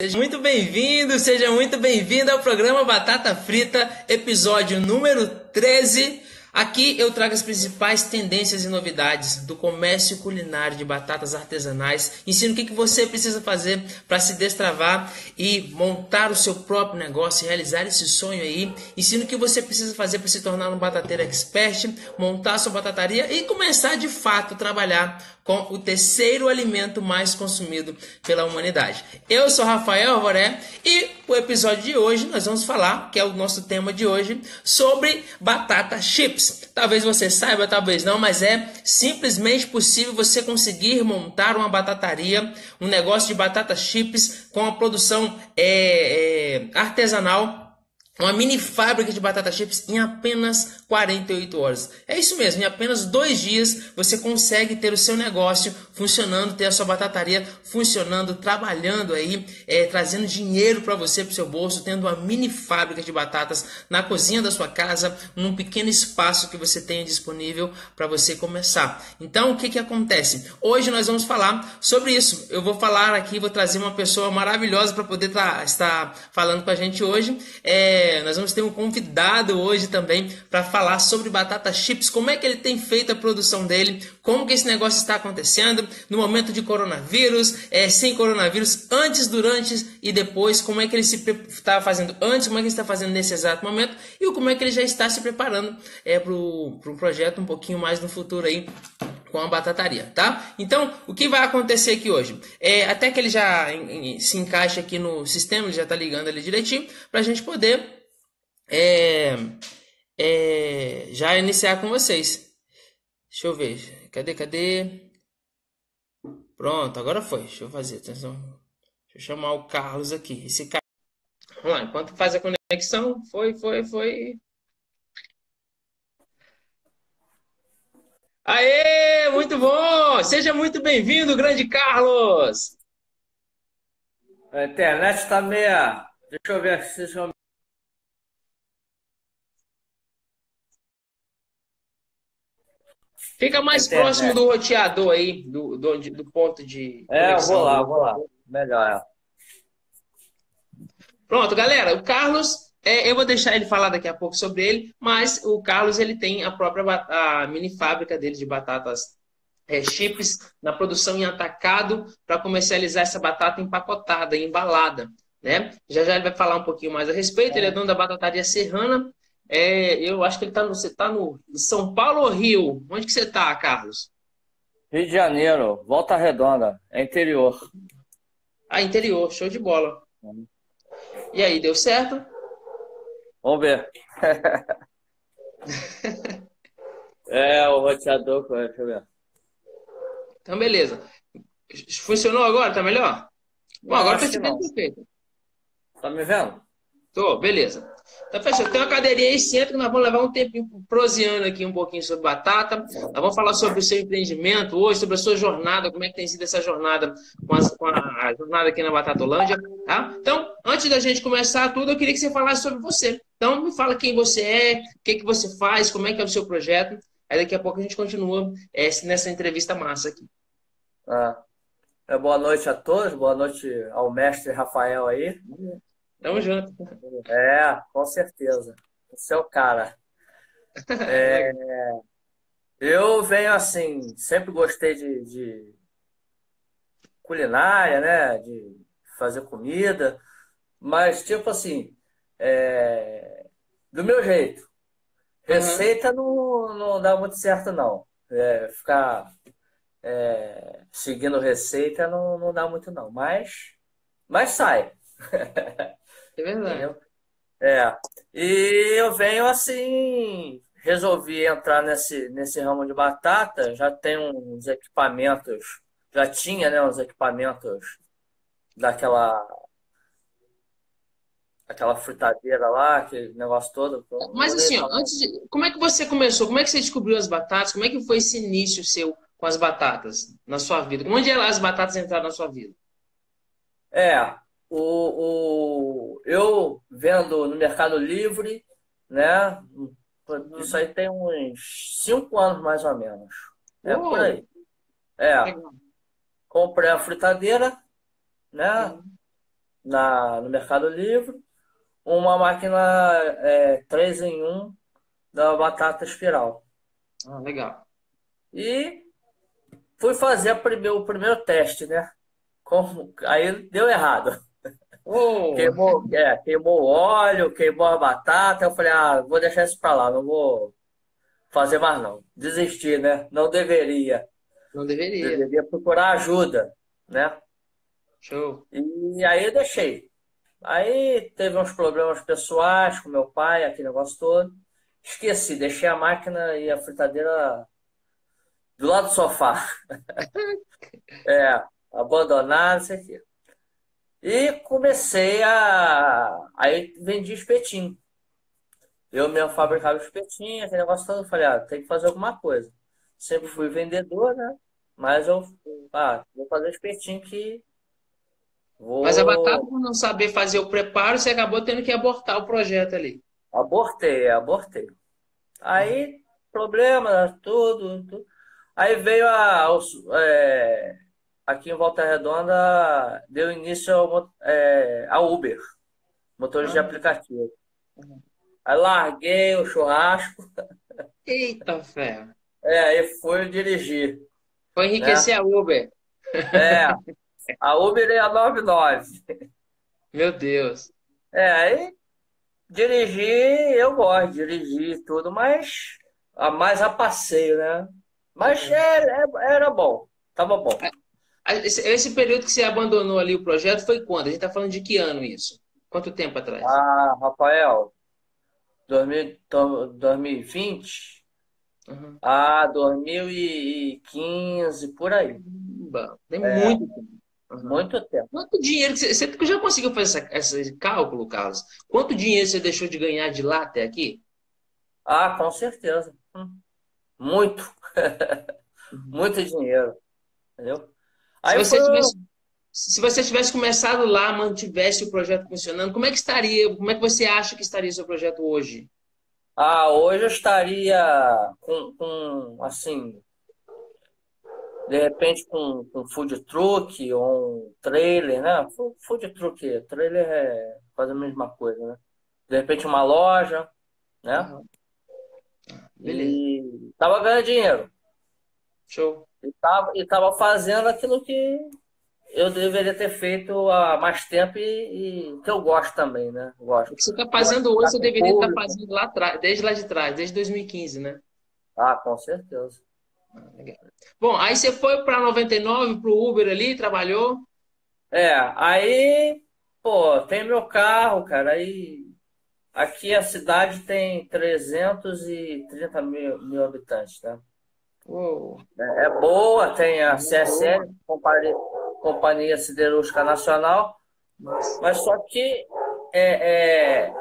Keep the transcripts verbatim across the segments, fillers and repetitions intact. Seja muito bem-vindo, seja muito bem-vinda ao programa Batata Frita, episódio número treze. Aqui eu trago as principais tendências e novidades do comércio culinário de batatas artesanais. Ensino o que você precisa fazer para se destravar e montar o seu próprio negócio e realizar esse sonho aí. Ensino o que você precisa fazer para se tornar um batateiro expert, montar a sua batataria e começar de fato a trabalhar com o terceiro alimento mais consumido pela humanidade. Eu sou Rafael Voré e o episódio de hoje nós vamos falar, que é o nosso tema de hoje, sobre batata chips. Talvez você saiba, talvez não, mas é simplesmente possível você conseguir montar uma batataria, um negócio de batata chips com a produção é, é, artesanal. Uma mini fábrica de batata chips em apenas quarenta e oito horas. É isso mesmo, em apenas dois dias você consegue ter o seu negócio funcionando, ter a sua batataria funcionando, trabalhando aí, é, trazendo dinheiro para você, para o seu bolso, tendo uma mini fábrica de batatas na cozinha da sua casa, num pequeno espaço que você tenha disponível para você começar. Então, o que que acontece? Hoje nós vamos falar sobre isso. Eu vou falar aqui, vou trazer uma pessoa maravilhosa para poder tá, estar falando com a gente hoje. É, Nós vamos ter um convidado hoje também para falar sobre batata chips, como é que ele tem feito a produção dele, como que esse negócio está acontecendo no momento de coronavírus, é, sem coronavírus, antes, durante e depois, como é que ele se está fazendo antes, como é que ele está fazendo nesse exato momento e como é que ele já está se preparando é, para o pro projeto um pouquinho mais no futuro aí com a batataria, tá? Então, o que vai acontecer aqui hoje? É, até que ele já em, em, se encaixe aqui no sistema, ele já está ligando ali direitinho, para a gente poder É, é, já iniciar com vocês. Deixa eu ver. Cadê, cadê? Pronto, agora foi. Deixa eu fazer. Atenção. Deixa eu chamar o Carlos aqui. Esse cara... Vamos lá, enquanto faz a conexão. Foi, foi, foi. Aê, muito bom! Seja muito bem-vindo, grande Carlos! A internet está meia... Deixa eu ver se vocês vão... Fica mais Internet. Próximo do roteador aí, do, do, do ponto de conexão. É, eu vou lá, eu vou lá. Melhor. Pronto, galera, o Carlos, é, eu vou deixar ele falar daqui a pouco sobre ele, mas o Carlos, ele tem a própria a mini fábrica dele de batatas é, chips na produção em atacado para comercializar essa batata empacotada, embalada, né? Já já ele vai falar um pouquinho mais a respeito, é. Ele é dono da Batataria Serrana. É, eu acho que ele tá no, você tá no São Paulo ou Rio? Onde que você tá, Carlos? Rio de Janeiro, Volta Redonda, é interior. Ah, interior, show de bola. Hum. E aí, deu certo? Vamos ver. É, o roteador, deixa eu ver. Então, beleza. Funcionou agora? Tá melhor? Bom, eu agora tá te vendo perfeito. Tá me vendo? Tô, beleza. Então, fechou. Tem uma cadeirinha aí, senta, que nós vamos levar um tempinho proseando aqui um pouquinho sobre batata. Nós vamos falar sobre o seu empreendimento hoje, sobre a sua jornada, como é que tem sido essa jornada com a, com a jornada aqui na Batatolândia, tá? Então, antes da gente começar tudo, eu queria que você falasse sobre você. Então, me fala quem você é, o que, que você faz, como é que é o seu projeto. Aí, daqui a pouco, a gente continua é, nessa entrevista massa aqui. Ah, é, boa noite a todos, boa noite ao mestre Rafael aí. Tamo junto. É, com certeza. Você é o cara. É, eu venho assim, sempre gostei de, de culinária, né? De fazer comida. Mas, tipo assim, é, do meu jeito. Receita uhum. não, não dá muito certo, não. É, ficar é, seguindo receita não, não dá muito, não. Mas, mas sai. É verdade. É. E eu venho assim, resolvi entrar nesse, nesse ramo de batata, já tem uns equipamentos, já tinha, né, uns equipamentos daquela aquela fritadeira lá, aquele negócio todo. Mas assim, ó, antes de, como é que você começou? Como é que você descobriu as batatas? Como é que foi esse início seu com as batatas na sua vida? Onde elas as batatas entraram na sua vida? É. O, o, eu vendo no Mercado Livre, né? Isso aí tem uns cinco anos mais ou menos. É por aí. É. Comprei a fritadeira, né? na, no Mercado Livre, uma máquina é, três em um da batata espiral. Ah, legal. E fui fazer a primeiro, o primeiro teste, né? Como, aí deu errado. Oh. Queimou, é, queimou o óleo, queimou a batata. Eu falei, ah, vou deixar isso pra lá, não vou fazer mais não. Desistir, né? Não deveria. Não deveria. Deveria procurar ajuda, né? Show. E aí eu deixei. Aí teve uns problemas pessoais com meu pai, aquele negócio todo. Esqueci, deixei a máquina e a fritadeira do lado do sofá. É, abandonar, não sei o quê. E comecei a... Aí vendi espetinho. Eu mesmo fabricava espetinho, aquele negócio todo. Falei, ah, tem que fazer alguma coisa. Sempre fui vendedor, né? Mas eu... Ah, vou fazer espetinho que... Vou... Mas a batata, por não saber fazer o preparo, você acabou tendo que abortar o projeto ali. Abortei, abortei. Aí, problema, tudo, tudo. Aí veio a... É... Aqui em Volta Redonda deu início ao, é, ao Uber, motores ah. de aplicativo. Uhum. Aí larguei o churrasco. Eita, ferro. É, e fui dirigir. Foi enriquecer, né? A Uber. É, a Uber é a noventa e nove. Meu Deus. É, aí dirigi, eu gosto de dirigir e tudo, mas a, mais a passeio, né? Mas uhum. era, era bom, tava bom. É. Esse período que você abandonou ali o projeto foi quando? A gente está falando de que ano isso? Quanto tempo atrás? Ah, Rafael, dois mil e vinte uhum. a dois mil e quinze, por aí. Tem é, muito tempo. Uhum. Muito tempo. Quanto dinheiro que você, você já conseguiu fazer essa, esse cálculo, Carlos? Quanto dinheiro você deixou de ganhar de lá até aqui? Ah, com certeza. Muito. Muito dinheiro. Entendeu? Se você, foi... tivesse, se você tivesse começado lá, mantivesse o projeto funcionando, como é que estaria? Como é que você acha que estaria seu projeto hoje? Ah, hoje eu estaria com, com assim, de repente com, com food truck ou um trailer, né? Food truck, trailer é quase a mesma coisa, né? De repente uma loja, né? Uhum. Beleza. E tava ganhando dinheiro. Show. E tava, e tava fazendo aquilo que eu deveria ter feito há mais tempo e, e que eu gosto também, né? Gosto. O que você está fazendo hoje, você deveria estar tá fazendo lá atrás, desde lá de trás, desde dois mil e quinze, né? Ah, com certeza. Ah, legal. Bom, aí você foi para noventa e nove, para o Uber ali, trabalhou? É, aí, pô, tem meu carro, cara, aí aqui a cidade tem trezentos e trinta mil habitantes, né? Uou. É boa, tem a C S N, Companhia, Companhia Siderúrgica Nacional. Nossa. Mas só que é, é...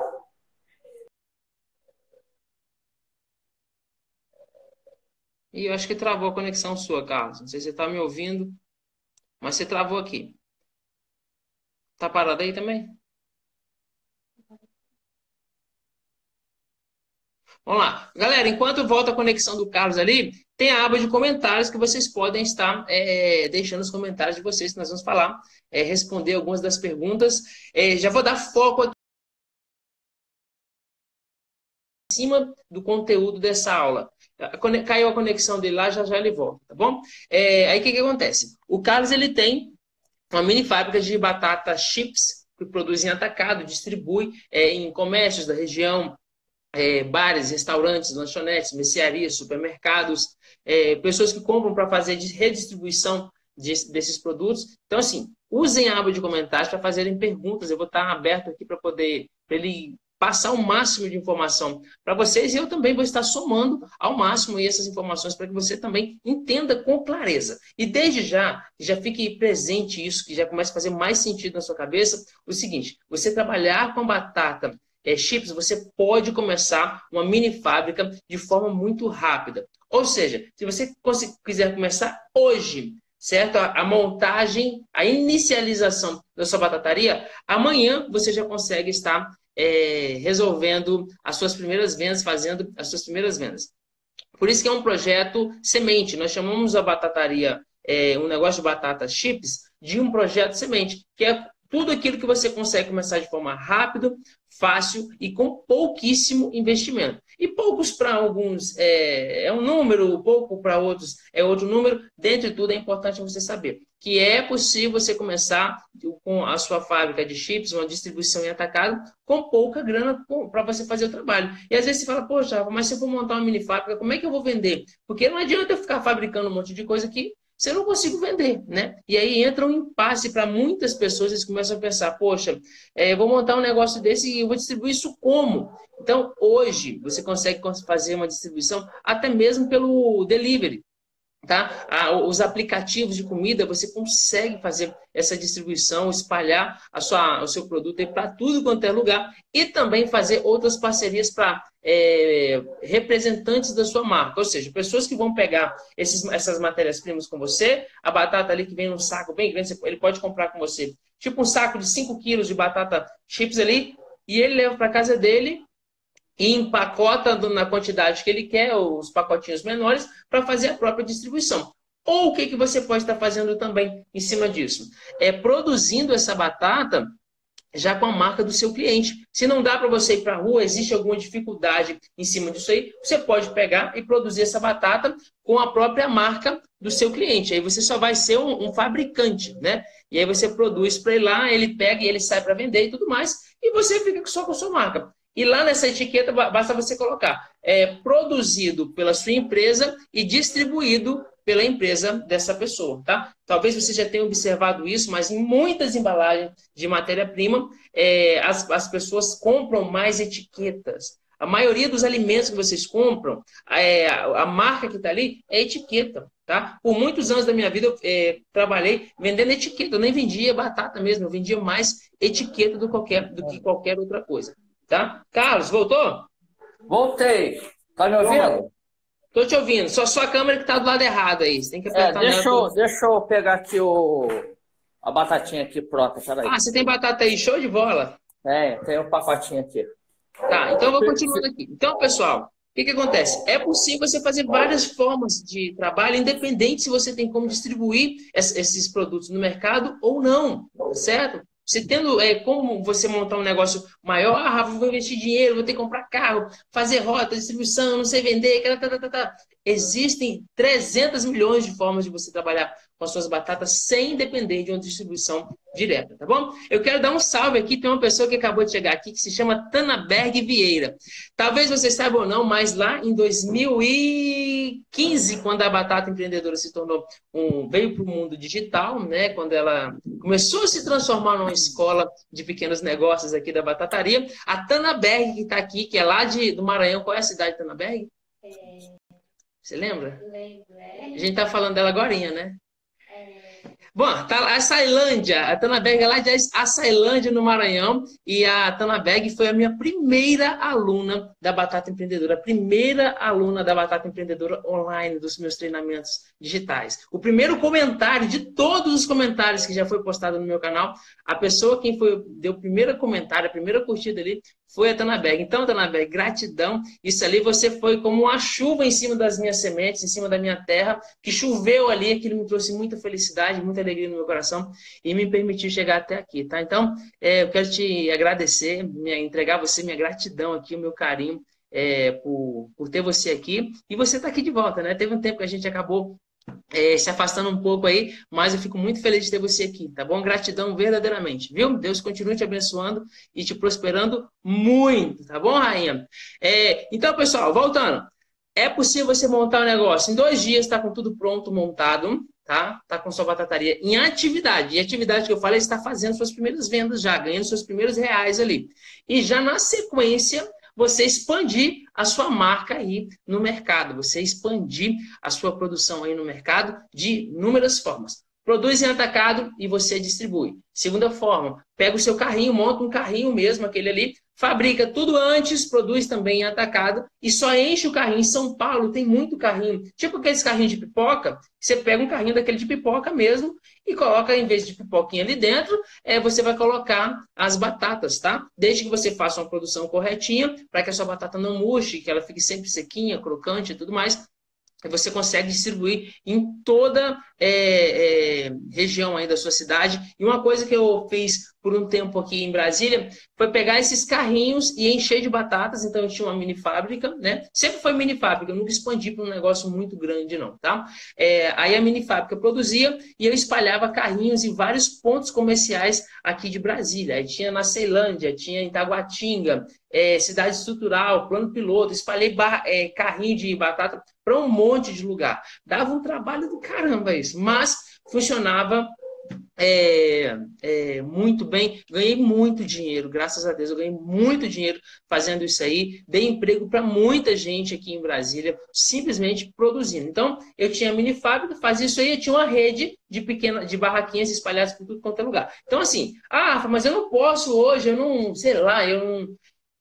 E eu acho que travou a conexão sua, Carlos. Não sei se você está me ouvindo, mas você travou aqui. Tá parado aí também? Vamos lá. Galera, enquanto volta a conexão do Carlos ali, tem a aba de comentários que vocês podem estar é, deixando os comentários de vocês, que nós vamos falar, é, responder algumas das perguntas. É, já vou dar foco aqui em cima do conteúdo dessa aula. Caiu a conexão dele lá, já já ele volta, tá bom? É, aí o que, que acontece? O Carlos ele tem uma mini fábrica de batata chips, que produz em atacado, distribui é, em comércios da região, É, bares, restaurantes, lanchonetes, mercearias, supermercados, é, pessoas que compram para fazer redistribuição de, desses produtos. Então, assim, usem a aba de comentários para fazerem perguntas. Eu vou estar aberto aqui para poder pra ele passar o máximo de informação para vocês. E eu também vou estar somando ao máximo essas informações para que você também entenda com clareza. E desde já, já fique presente isso, que já começa a fazer mais sentido na sua cabeça, o seguinte: você trabalhar com batata... É, chips, você pode começar uma mini fábrica de forma muito rápida. Ou seja, se você quiser começar hoje, certo? A, a montagem, a inicialização da sua batataria, amanhã você já consegue estar é, resolvendo as suas primeiras vendas, fazendo as suas primeiras vendas. Por isso que é um projeto semente. Nós chamamos a batataria, é, um negócio de batata chips, de um projeto semente, que é tudo aquilo que você consegue começar de forma rápida, fácil e com pouquíssimo investimento. E poucos para alguns é, é um número, pouco para outros é outro número. Dentro de tudo, é importante você saber que é possível você começar com a sua fábrica de chips, uma distribuição em atacado, com pouca grana para você fazer o trabalho. E às vezes você fala, poxa, mas se eu for montar uma mini fábrica, como é que eu vou vender? Porque não adianta eu ficar fabricando um monte de coisa que você não consigo vender, né? E aí entra um impasse para muitas pessoas, eles começam a pensar, poxa, eu vou montar um negócio desse e eu vou distribuir isso como? Então, hoje, você consegue fazer uma distribuição até mesmo pelo delivery. Tá? Ah, os aplicativos de comida, você consegue fazer essa distribuição, espalhar a sua, o seu produto para tudo quanto é lugar e também fazer outras parcerias para é, representantes da sua marca, ou seja, pessoas que vão pegar esses, essas matérias-primas com você, a batata ali que vem num saco bem grande, ele pode comprar com você, tipo um saco de cinco quilos de batata chips ali, e ele leva para casa dele e empacota na quantidade que ele quer, os pacotinhos menores, para fazer a própria distribuição. Ou o que, que você pode estar fazendo também em cima disso? É produzindo essa batata já com a marca do seu cliente. Se não dá para você ir para a rua, existe alguma dificuldade em cima disso aí, você pode pegar e produzir essa batata com a própria marca do seu cliente. Aí você só vai ser um, um fabricante, né? E aí você produz para ele lá, ele pega e ele sai para vender e tudo mais, e você fica só com a sua marca. E lá nessa etiqueta, basta você colocar é, produzido pela sua empresa e distribuído pela empresa dessa pessoa, tá? Talvez você já tenha observado isso, mas em muitas embalagens de matéria-prima, é, as, as pessoas compram mais etiquetas. A maioria dos alimentos que vocês compram, é, a marca que está ali é etiqueta, tá? Por muitos anos da minha vida, eu é, trabalhei vendendo etiqueta. Eu nem vendia batata mesmo, eu vendia mais etiqueta do, qualquer, do que qualquer outra coisa. Tá? Carlos, voltou? Voltei. Tá me ouvindo? Tô te ouvindo. Só sua câmera que tá do lado errado aí. Você tem que apertar. É, deixa, eu, deixa eu pegar aqui o... a batatinha aqui pronta. Peraí. Ah, você tem batata aí? Show de bola. É, tem um pacotinho aqui. Tá, então eu vou continuando aqui. Então, pessoal, o que, que acontece? É possível você fazer várias formas de trabalho, independente se você tem como distribuir esses produtos no mercado ou não, certo? Você tendo é, como você montar um negócio maior, ah, vou investir dinheiro, vou ter que comprar carro, fazer rota, distribuição, não sei vender, tá, tá, tá, tá. Existem trezentos milhões de formas de você trabalhar com as suas batatas sem depender de uma distribuição direta, tá bom? Eu quero dar um salve aqui, tem uma pessoa que acabou de chegar aqui que se chama Tanaberg Vieira. Talvez você saiba ou não, mas lá em dois mil e quinze, quando a Batata Empreendedora se tornou um, veio para o mundo digital, né? Quando ela começou a se transformar numa escola de pequenos negócios aqui da Batataria, a Tanaberg que está aqui, que é lá de, do Maranhão, qual é a cidade de Tanaberg? É... Você lembra? Lembro. A gente tá falando dela agorinha, né? É. Bom, tá, a Ceilândia, a Tanaberg é lá de Açailândia, no Maranhão, e a Tanaberg foi a minha primeira aluna da Batata Empreendedora, a primeira aluna da Batata Empreendedora online dos meus treinamentos digitais. O primeiro comentário, de todos os comentários que já foi postado no meu canal, a pessoa quem foi, deu o primeiro comentário, a primeira curtida ali, foi a Tanaberg. Então, Tanaberg, gratidão. Isso ali, você foi como uma chuva em cima das minhas sementes, em cima da minha terra, que choveu ali, aquilo me trouxe muita felicidade, muita alegria no meu coração e me permitiu chegar até aqui, tá? Então, é, eu quero te agradecer, me entregar a você minha gratidão aqui, o meu carinho é, por, por ter você aqui. E você tá aqui de volta, né? Teve um tempo que a gente acabou é, se afastando um pouco aí, mas eu fico muito feliz de ter você aqui, tá bom? Gratidão verdadeiramente, viu? Deus continue te abençoando e te prosperando muito, tá bom, rainha? É, então, pessoal, voltando. É possível você montar um negócio. Em dois dias tá com tudo pronto, montado, tá? Tá com sua batataria em atividade. E atividade que eu falo é estar fazendo suas primeiras vendas já, ganhando seus primeiros reais ali. E já na sequência, você expandir a sua marca aí no mercado, você expandir a sua produção aí no mercado de inúmeras formas. Produz em atacado e você distribui. Segunda forma, pega o seu carrinho, monta um carrinho mesmo, aquele ali, fabrica tudo antes, produz também em atacado e só enche o carrinho. Em São Paulo tem muito carrinho, tipo aqueles carrinhos de pipoca, você pega um carrinho daquele de pipoca mesmo e coloca, em vez de pipoquinha ali dentro, é, você vai colocar as batatas, tá? Desde que você faça uma produção corretinha, para que a sua batata não murche, que ela fique sempre sequinha, crocante e tudo mais. Você consegue distribuir em toda é, é, região aí da sua cidade. E uma coisa que eu fiz por um tempo aqui em Brasília, foi pegar esses carrinhos e encher de batatas. Então, eu tinha uma mini fábrica, né? Sempre foi mini fábrica, eu nunca expandi para um negócio muito grande, não, tá? É, aí a mini fábrica produzia e eu espalhava carrinhos em vários pontos comerciais aqui de Brasília. Aí tinha na Ceilândia, tinha em Itaguatinga, é, Cidade Estrutural, Plano Piloto, espalhei bar, é, carrinho de batata para um monte de lugar. Dava um trabalho do caramba isso, mas funcionava... É, é, muito bem, ganhei muito dinheiro, graças a Deus eu ganhei muito dinheiro fazendo isso aí, dei emprego para muita gente aqui em Brasília, simplesmente produzindo. Então, eu tinha mini fábrica, fazia isso aí, eu tinha uma rede de pequena, de barraquinhas espalhadas por tudo quanto é lugar. Então, assim, ah, mas eu não posso hoje, eu não, sei lá, eu não,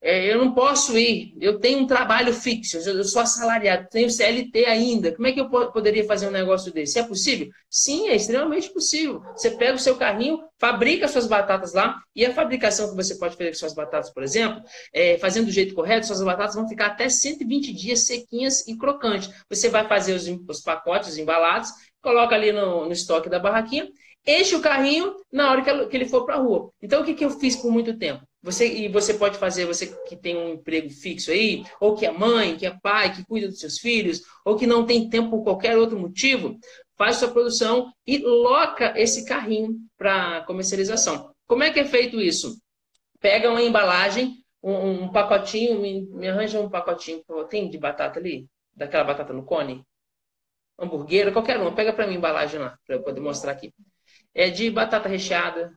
é, eu não posso ir, eu tenho um trabalho fixo, eu sou assalariado, tenho C L T ainda, como é que eu poderia fazer um negócio desse? É possível? Sim, é extremamente possível. Você pega o seu carrinho, fabrica suas batatas lá, e a fabricação que você pode fazer com suas batatas, por exemplo, é, fazendo do jeito correto, suas batatas vão ficar até cento e vinte dias sequinhas e crocantes. Você vai fazer os, os pacotes, os embalados, coloca ali no, no estoque da barraquinha, enche o carrinho na hora que ele for para a rua. Então, o que, que eu fiz por muito tempo? Você, e você pode fazer, você que tem um emprego fixo aí, ou que é mãe, que é pai, que cuida dos seus filhos, ou que não tem tempo por qualquer outro motivo, faz sua produção e loca esse carrinho para comercialização. Como é que é feito isso? Pega uma embalagem, um, um pacotinho, me, me arranja um pacotinho, tem de batata ali? Daquela batata no cone? Hamburguera, qualquer uma. Pega para mim a embalagem lá, para eu poder mostrar aqui. É de batata recheada.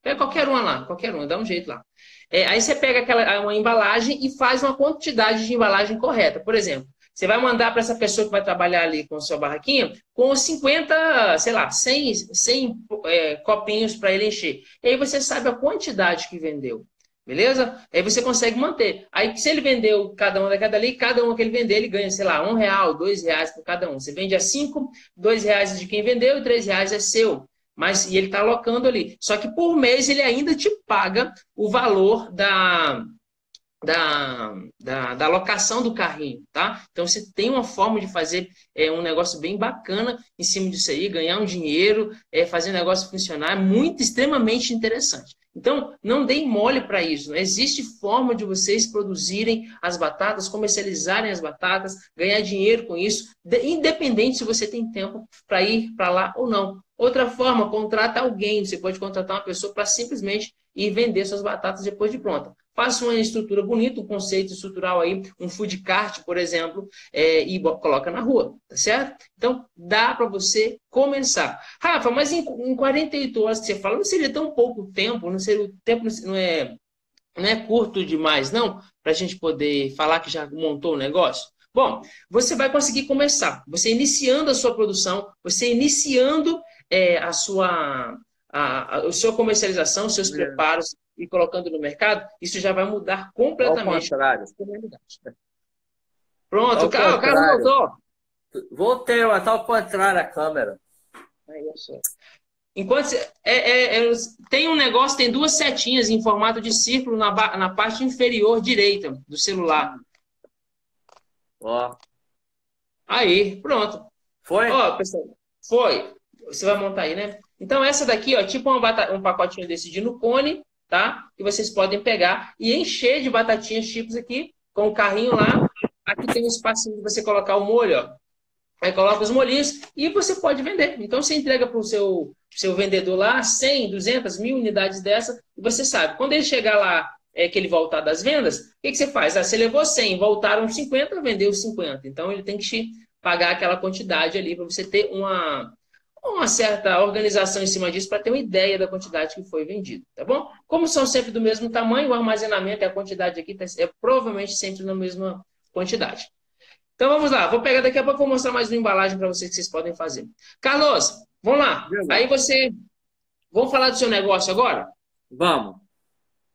Pega qualquer uma lá, qualquer uma, dá um jeito lá. É, aí você pega aquela, uma embalagem e faz uma quantidade de embalagem correta. Por exemplo, você vai mandar para essa pessoa que vai trabalhar ali com a sua barraquinha com cinquenta, sei lá, cem, cem é, copinhos para ele encher. E aí você sabe a quantidade que vendeu, beleza? Aí você consegue manter. Aí se ele vendeu cada uma daquela ali, cada uma que ele vender, ele ganha, sei lá, um real, dois reais por cada um. Você vende a cinco, dois reais de quem vendeu e três reais é seu. Mas e ele está alocando ali. Só que por mês ele ainda te paga o valor da, da, da, da alocação do carrinho, tá? Então você tem uma forma de fazer é, um negócio bem bacana em cima disso aí, ganhar um dinheiro, é, fazer o negócio funcionar, muito, extremamente interessante. Então, não deem mole para isso. Não existe forma de vocês produzirem as batatas, comercializarem as batatas, ganhar dinheiro com isso, independente se você tem tempo para ir para lá ou não. Outra forma, contrata alguém. Você pode contratar uma pessoa para simplesmente ir vender suas batatas depois de pronta. Faça uma estrutura bonita, um conceito estrutural aí, um food cart, por exemplo, é, e coloca na rua, tá certo? Então, dá para você começar. Rafa, mas em, em quarenta e oito horas que você fala, não seria tão pouco tempo, não seria, o tempo não é, não é curto demais, não, para a gente poder falar que já montou o negócio? Bom, você vai conseguir começar. Você iniciando a sua produção, você iniciando... É, a sua, a, a, a sua comercialização, os seus preparos e colocando no mercado, isso já vai mudar completamente. Pronto, o cara, o cara voltou. Voltei, mas tá ao contrário a câmera. Aí, enquanto é, é, é, tem um negócio, tem duas setinhas em formato de círculo na, na parte inferior direita do celular. Ó. Aí, pronto. Foi? Ó, pessoal, foi. Você vai montar aí, né? Então, essa daqui, ó, tipo uma batata, um pacotinho desse de no cone, tá? Que vocês podem pegar e encher de batatinhas chips aqui, com o carrinho lá. Aqui tem um espacinho de você colocar o molho, ó. Aí coloca os molhinhos e você pode vender. Então, você entrega para o seu, seu vendedor lá cem, duzentas, mil unidades dessa e você sabe. Quando ele chegar lá, é, que ele voltar das vendas, o que, que você faz? Ah, você levou cem, voltaram cinquenta, vendeu cinquenta. Então, ele tem que te pagar aquela quantidade ali para você ter uma... uma certa organização em cima disso para ter uma ideia da quantidade que foi vendida, tá bom? Como são sempre do mesmo tamanho, o armazenamento e a quantidade aqui é provavelmente sempre na mesma quantidade. Então vamos lá, vou pegar daqui a pouco, vou mostrar mais uma embalagem para vocês que vocês podem fazer. Carlos, vamos lá. Aí você... Vamos falar do seu negócio agora? Vamos.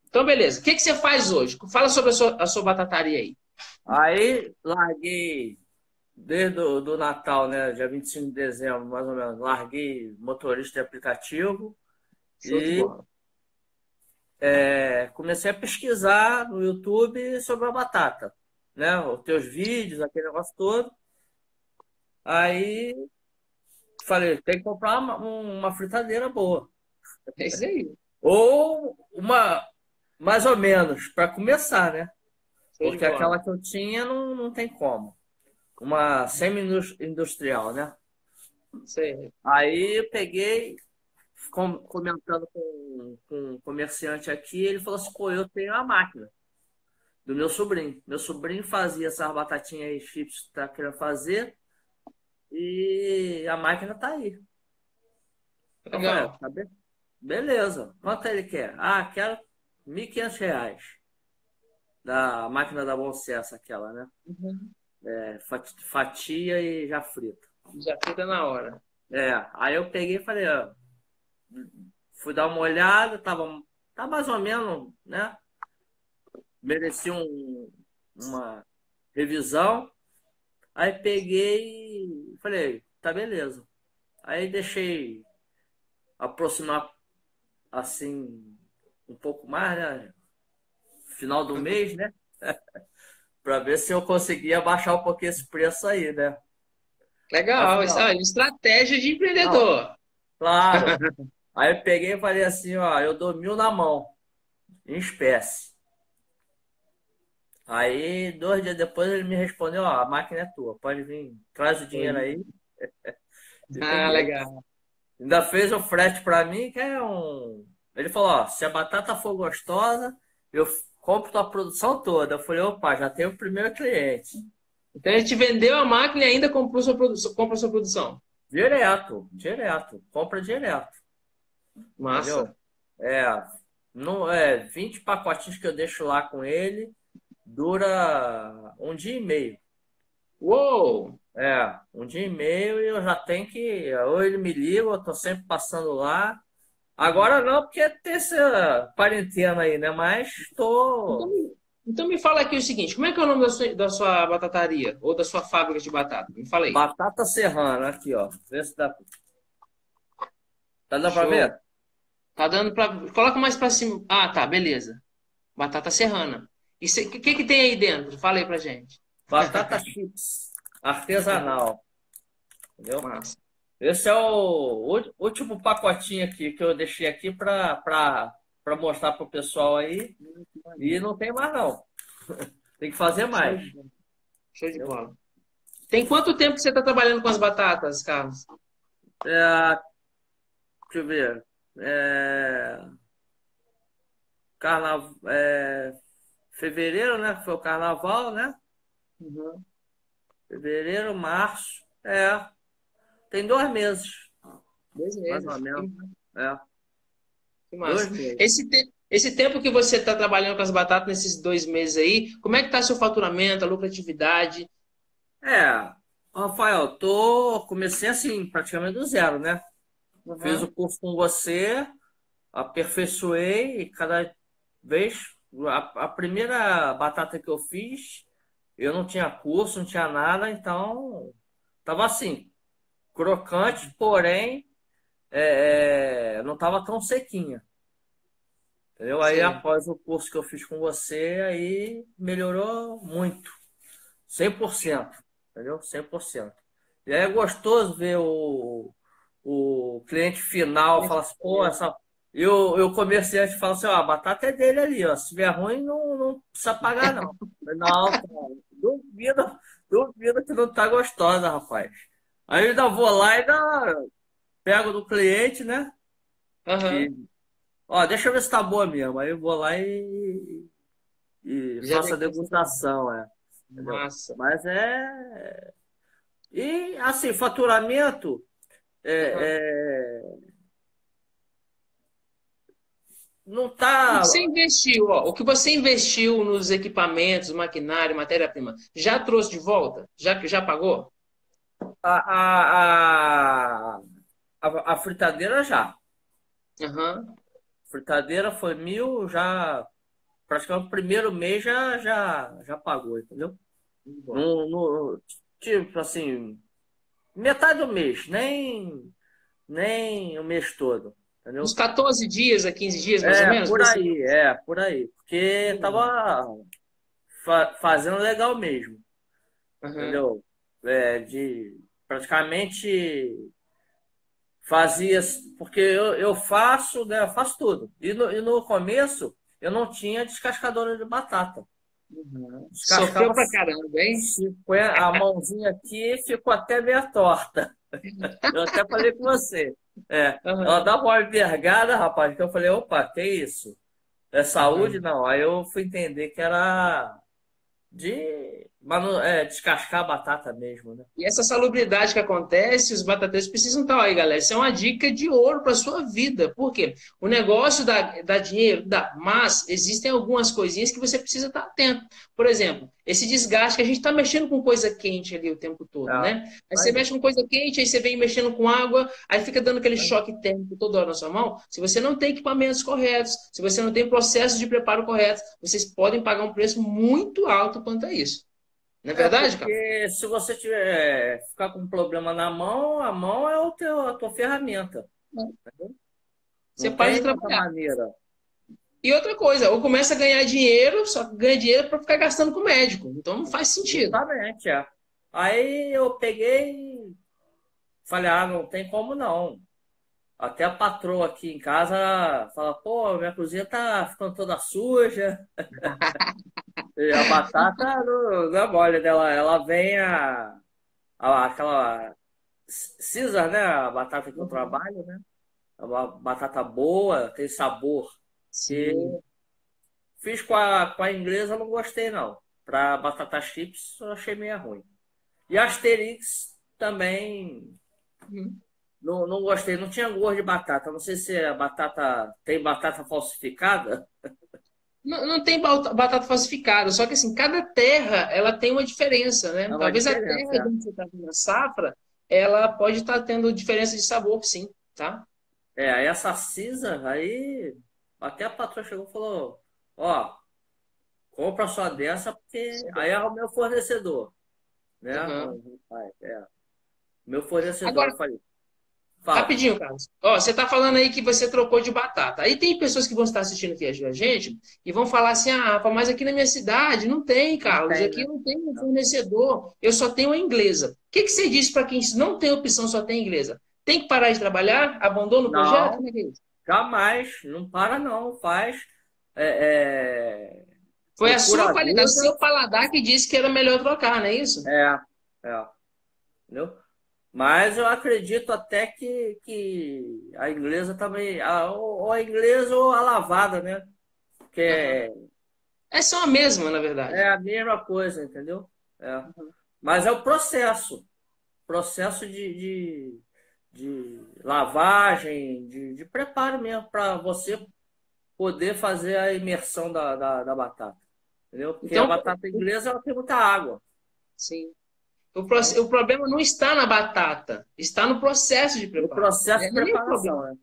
Então beleza, o que, que você faz hoje? Fala sobre a sua, a sua batataria aí. Aí, larguei... Desde do, do Natal, né? Dia vinte e cinco de dezembro, mais ou menos. Larguei motorista de aplicativo. Show e é, comecei a pesquisar no YouTube sobre a batata, né? Os teus vídeos, aquele negócio todo. Aí falei, tem que comprar uma, uma fritadeira boa. É isso aí. Ou uma, mais ou menos, para começar, né? Sim, porque bom. Aquela que eu tinha não, não tem como. Uma semi-industrial, né? Sim. Aí eu peguei, comentando com, com um comerciante aqui, ele falou assim, pô, eu tenho a máquina do meu sobrinho. Meu sobrinho fazia essas batatinhas aí, chips que tá querendo fazer, e a máquina tá aí. Legal. Tá bem? Beleza. Quanto ele quer? Ah, quero mil e quinhentos reais. Da máquina da Bom Cesso, aquela, né? Uhum. É, fatia e já frita. Já frita na hora. É. Aí eu peguei e falei, ó, fui dar uma olhada, tava, tava mais ou menos, né? Merecia um, uma revisão. Aí peguei e falei, tá beleza. Aí deixei aproximar assim um pouco mais, né? Final do mês, né? Para ver se eu conseguia baixar um pouquinho esse preço aí, né? Legal, aí, isso é uma estratégia de empreendedor. Não, claro. Aí eu peguei e falei assim, ó, eu dou mil na mão, em espécie. Aí, dois dias depois, ele me respondeu, ó, a máquina é tua, pode vir, traz o dinheiro aí. Ah, legal. Ainda fez o frete para mim, que é um... Ele falou, ó, se a batata for gostosa, eu compro tua produção toda. Eu falei, opa, já tenho o primeiro cliente. Então a gente vendeu a máquina e ainda comprou sua produção, compra sua produção? Direto, direto. Compra direto. Massa. Entendeu? É, não, é, vinte pacotinhos que eu deixo lá com ele, dura um dia e meio. Uou! É, um dia e meio e eu já tenho que... Ou ele me liga, eu tô sempre passando lá. Agora não, porque tem essa quarentena aí, né? Mas tô... Então, então me fala aqui o seguinte, como é que é o nome da sua, da sua batataria? Ou da sua fábrica de batata? Me fala aí. Batata Serrana, aqui, ó. Vê se dá... Tá dando pra ver? Tá dando pra... Coloca mais pra cima. Ah, tá, beleza. Batata Serrana. E o que que tem aí dentro? Fala aí pra gente. Batata chips. Artesanal. Entendeu? Massa. Esse é o último pacotinho aqui que eu deixei aqui para pra, pra mostrar pro pessoal aí. E não tem mais, não. Tem que fazer mais. Show de bola. Tem quanto tempo que você está trabalhando com as batatas, Carlos? É, deixa eu ver. É, carnaval, é, fevereiro, né? Foi o carnaval, né? Uhum. Fevereiro, março, é. Tem dois meses. Dois meses. Mais ou menos. É. Que massa. Meses. Esse, te esse tempo que você está trabalhando com as batatas nesses dois meses aí, como é que está seu faturamento, a lucratividade? É, Rafael, tô comecei assim, praticamente do zero, né? Uhum. Fiz o curso com você, aperfeiçoei e cada vez... A, a primeira batata que eu fiz... Eu não tinha curso, não tinha nada, então tava assim, crocante, porém é, não tava tão sequinha. Entendeu? Aí sim, após o curso que eu fiz com você, aí melhorou muito. cem por cento. Entendeu? cem por cento. E aí é gostoso ver o, o cliente final falar assim, pô, essa... E o, o comerciante fala assim, ó, a batata é dele ali, ó. Se tiver ruim, não, não precisa pagar, não. Não, cara, duvido, duvido que não tá gostosa, rapaz. Aí eu ainda vou lá e ainda pego do cliente, né? Uhum. E, ó, deixa eu ver se tá boa mesmo. Aí eu vou lá e, e faço a degustação, é. Nossa. Mas é... E, assim, faturamento é... Uhum. é... Não tá... O que você investiu, ó, o que você investiu nos equipamentos, maquinário, matéria-prima, já trouxe de volta? Já, já pagou? A, a, a, a fritadeira já. Uhum. Fritadeira foi mil, já... Praticamente o primeiro mês já, já, já pagou, entendeu? No, no, tipo assim, metade do mês, nem, nem o mês todo. Entendeu? Uns quatorze dias a quinze dias, mais é, ou menos? Por aí, você... É, por aí. Porque tava fa fazendo legal mesmo. Uhum. Entendeu? É, de praticamente fazia, porque eu, eu faço, né, eu faço tudo. E no, e no começo, eu não tinha descascadora de batata. Uhum. Sofreu pra caramba, hein? A mãozinha aqui ficou até meia torta. Eu até falei com você. É, uhum. Ela dava uma envergada, rapaz, que eu falei, opa, que isso? É saúde? Uhum. Não. Aí eu fui entender que era de manu... é, descascar a batata mesmo, né? E essa salubridade que acontece, os batateiros precisam estar aí, galera. Isso é uma dica de ouro para sua vida. Por quê? O negócio dá, dá dinheiro, dá, mas existem algumas coisinhas que você precisa estar atento. Por exemplo, esse desgaste que a gente está mexendo com coisa quente ali o tempo todo, ah, né? Aí mas... você mexe com coisa quente, aí você vem mexendo com água, aí fica dando aquele choque térmico toda hora na sua mão. Se você não tem equipamentos corretos, se você não tem processos de preparo corretos, vocês podem pagar um preço muito alto quanto a isso. Não é verdade, cara? Porque se você tiver, ficar com um problema na mão, a mão é o teu, a tua ferramenta. Entendeu? Você não para de trabalhar. E outra coisa, ou começa a ganhar dinheiro, só que ganha dinheiro para ficar gastando com médico. Então não faz sentido. Exatamente, é. Aí eu peguei e falei, ah, não tem como não. Até a patroa aqui em casa fala, pô, minha cozinha tá ficando toda suja. E a batata não, não é mole dela. Ela vem a, a aquela Caesar, né? A batata que eu trabalho, né? É uma batata boa, tem sabor. Sim. Fiz com a, com a inglesa, não gostei, não. Para batata chips, eu achei meio ruim. E Asterix também uhum. não, não gostei. Não tinha gosto de batata. Não sei se a batata tem batata falsificada. Não, não tem batata falsificada. Só que assim, cada terra ela tem uma diferença, né? Não, talvez a terra é. onde você está na safra, ela pode estar tá tendo diferença de sabor, sim, tá? É, essa Caesar aí... Até a patroa chegou e falou, ó, compra só dessa, porque aí é o meu fornecedor. Né? Uhum. É. Meu fornecedor. Agora, eu falei, fala. Rapidinho, Carlos. Ó, você tá falando aí que você trocou de batata. Aí tem pessoas que vão estar assistindo aqui a gente e vão falar assim, ah, mas aqui na minha cidade não tem, Carlos. Não tem, aqui né? não tem um fornecedor. Eu só tenho a inglesa. O que, que você diz para quem não tem opção, só tem inglesa? Tem que parar de trabalhar? Abandona o não. projeto? Como é que é isso? Jamais, não para não, faz. É, é... Foi a sua qualidade, o seu paladar que disse que era melhor trocar, não é isso? É, é. Entendeu? Mas eu acredito até que, que a inglesa também, a, ou a inglesa ou a lavada, né? Que é... Uhum. é só a mesma, na verdade. É a mesma coisa, entendeu? É. Uhum. Mas é o processo, processo de... de... de lavagem, de, de preparo mesmo, para você poder fazer a imersão da, da, da batata. Entendeu? Porque então, a batata inglesa ela tem muita água. Sim. O, o problema não está na batata, está no processo de preparo. O processo é, de preparação. É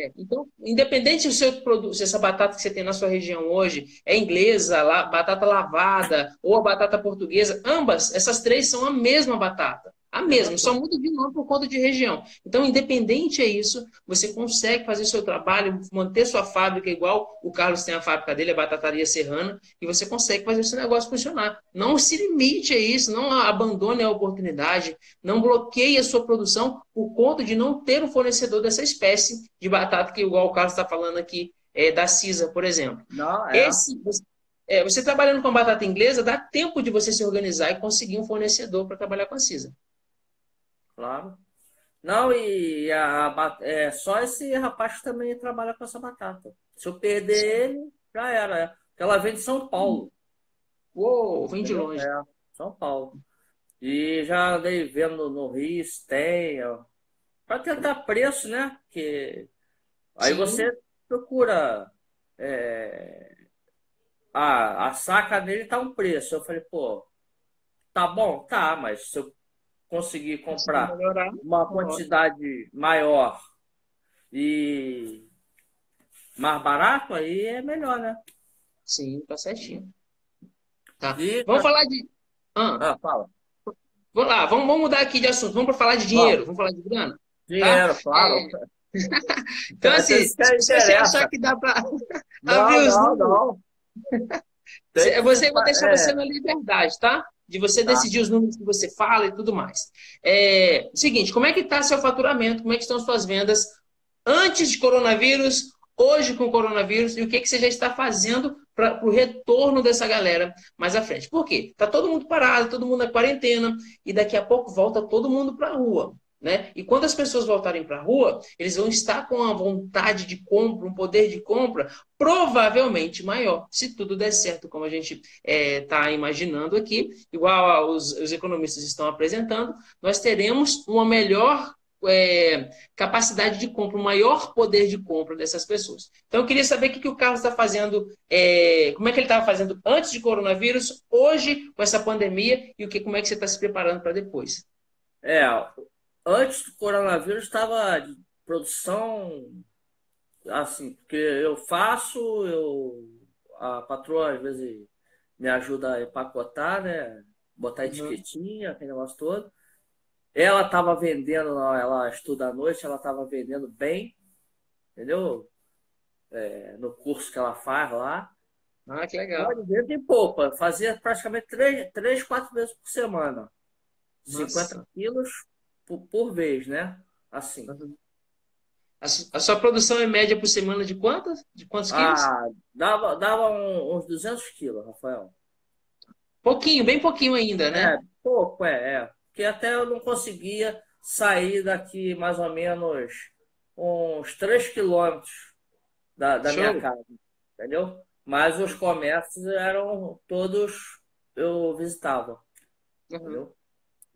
é. Então, independente do seu produto, se essa batata que você tem na sua região hoje é inglesa, la, batata lavada ou a batata portuguesa, ambas, essas três são a mesma batata. A mesma, só muda de nome por conta de região. Então, independente é isso, você consegue fazer seu trabalho, manter sua fábrica igual o Carlos tem a fábrica dele, a Batataria Serrana, e você consegue fazer o seu negócio funcionar. Não se limite a isso, não abandone a oportunidade, não bloqueie a sua produção por conta de não ter um fornecedor dessa espécie de batata que igual o Carlos está falando aqui, é, da Caesar, por exemplo. Não, é. Esse... É, você trabalhando com a batata inglesa, dá tempo de você se organizar e conseguir um fornecedor para trabalhar com a Caesar. Claro. Não, e a, a, é, só esse rapaz que também trabalha com essa batata. Se eu perder Sim. ele, já era. Porque ela vem de São Paulo. Uou, vem de longe. É, São Paulo. E já andei vendo no Rio, tem. Para tentar preço, né? Porque aí Sim. você procura. É, a, a saca dele tá um preço. Eu falei, pô, tá bom? Tá, mas se eu conseguir comprar uma quantidade maior e mais barato, aí é melhor, né? Sim, tá certinho. Tá. E... Vamos falar de... Ah, ah, fala. Vamos lá, vamos, vamos mudar aqui de assunto. Vamos para falar de dinheiro, vamos, vamos falar de grana? Dinheiro, tá? Claro. É... então, assim, se você achar que dá para abrir os números... Não, não, não. Você, eu vou deixar é... você na liberdade, tá? de você tá. decidir os números que você fala e tudo mais. É, seguinte, como é que está seu faturamento? Como é que estão suas vendas antes de coronavírus, hoje com o coronavírus, e o que, que você já está fazendo para o retorno dessa galera mais à frente? Por quê? Está todo mundo parado, todo mundo na quarentena, e daqui a pouco volta todo mundo para a rua. Né? E quando as pessoas voltarem para a rua, eles vão estar com uma vontade de compra, um poder de compra provavelmente maior, se tudo der certo, como a gente está é, imaginando aqui, igual os, os economistas estão apresentando, nós teremos uma melhor é, capacidade de compra, um maior poder de compra dessas pessoas. Então eu queria saber o que, que o Carlos está fazendo, é, como é que ele estava fazendo antes de coronavírus, hoje com essa pandemia, e o que, como é que você está se preparando para depois. É... Antes do coronavírus estava de produção, assim, porque eu faço, eu, a patroa às vezes me ajuda a empacotar, né? Botar etiquetinha, aquele negócio todo. Ela estava vendendo, ela estuda à noite, ela estava vendendo bem, entendeu? É, no curso que ela faz lá. Ah, que legal. Ela vendendo em poupa, fazia praticamente três, quatro vezes por semana. Nossa. cinquenta quilos. Por, por vez, né? Assim. A, su, a sua produção é média por semana de quantas? De quantos quilos? Ah, dava, dava um, uns duzentos quilos, Rafael. Pouquinho, bem pouquinho ainda, né? É, pouco, é, é. Porque até eu não conseguia sair daqui mais ou menos uns três quilômetros da, da minha casa, entendeu? Mas os comércios eram todos, eu visitava, uhum. entendeu?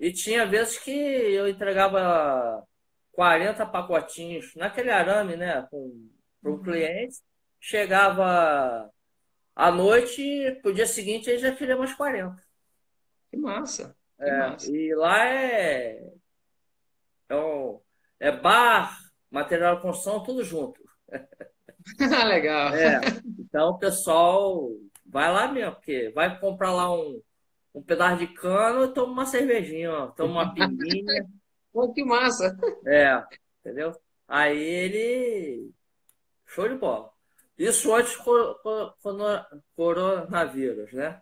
E tinha vezes que eu entregava quarenta pacotinhos naquele arame, né? Para o cliente. Chegava à noite e pro dia seguinte ele já queria mais quarenta. Que massa! Que é, massa. E lá é, é, um, é bar, material de construção, tudo junto. Legal! É, então o pessoal vai lá mesmo, porque vai comprar lá um. Um pedaço de cano, eu tomo uma cervejinha, ó, tomo uma pinguinha. Pô, que massa! É, entendeu? Aí ele... Show de bola. Isso antes do coronavírus, né?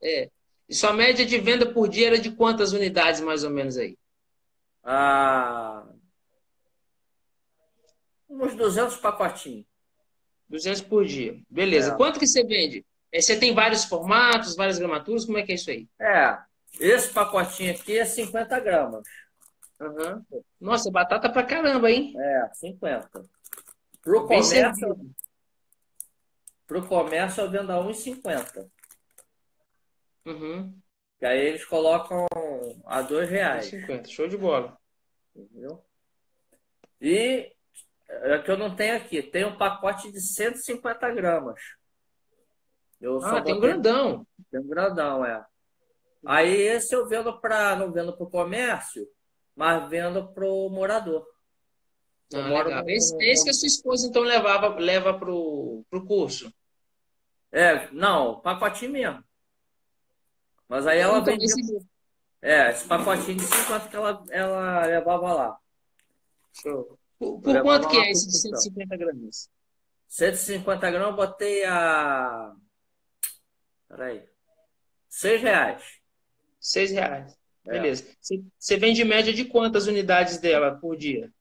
É. E sua média de venda por dia era de quantas unidades, mais ou menos, aí? Ah... Uns duzentos pacotinhos. duzentos por dia. Beleza. É. Quanto que você vende? Você tem vários formatos, várias gramaturas, como é que é isso aí? É, esse pacotinho aqui é cinquenta gramas. Uhum. Nossa, batata pra caramba, hein? É, cinquenta. Pro comércio, pro comércio eu vendo a um real e cinquenta. Uhum. E aí eles colocam a dois reais. um real e cinquenta, show de bola. Entendeu? E é que eu não tenho aqui, tem um pacote de cento e cinquenta gramas. Eu ah, tem um grandão. Tem um grandão, é. Aí esse eu vendo para... Não vendo para o comércio, mas vendo para o morador. Eu ah, moro legal. No... Esse, esse que a sua esposa, então, levava, leva para o curso? É, não. Pacotinho mesmo. Mas aí ela então, vende... Esse... É, esse pacotinho de cinquenta que ela, ela levava lá. Show. Por, por quanto que é esse de cento e cinquenta gramas? cento e cinquenta gramas eu botei a... Peraí. Seis reais. Seis reais. Beleza. É. Você vende média de quantas unidades dela por dia?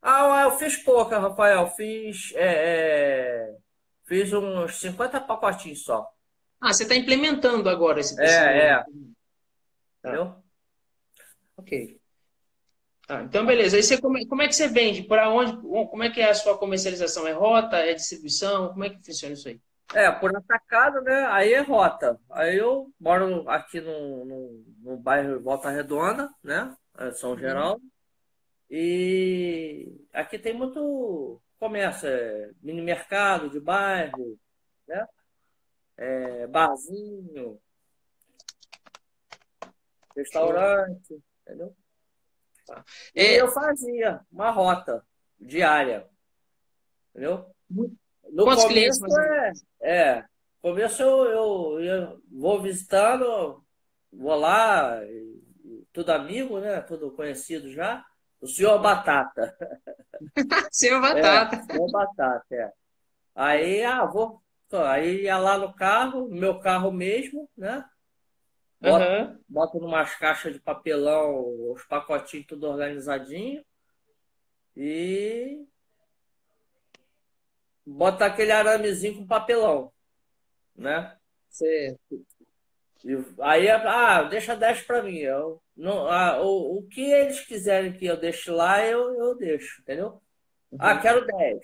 Ah, eu fiz pouca, Rafael. Fiz, é, é... fiz uns cinquenta pacotinhos só. Ah, você está implementando agora esse pessoal. É, é. Entendeu? Ok. Ah, então, beleza. Aí você, como é que você vende? Para onde? Como é que é a sua comercialização? É rota? É distribuição? Como é que funciona isso aí? É, por atacado, né? Aí é rota. Aí eu moro aqui no, no, no bairro Volta Redonda, né? São Geraldo. Uhum. E aqui tem muito comércio, é, mini mercado de bairro, né? É, barzinho, restaurante, entendeu? Tá. E é... eu fazia uma rota diária, entendeu? Muito. No Quantos começo, clientes? É, é, começo eu, eu, eu vou visitando, vou lá, tudo amigo, né? Tudo conhecido já. O senhor Batata. Senhor Batata. É, senhor Batata, é. Aí, ah, vou, aí ia lá no carro, meu carro mesmo, né? Bota, uhum. bota numas caixas de papelão, os pacotinhos tudo organizadinho. E bota aquele aramezinho com papelão, né? Certo. E aí, ah, deixa dez para mim. Eu, não, ah, o, o que eles quiserem que eu deixe lá, eu, eu deixo, entendeu? Uhum. Ah, quero dez.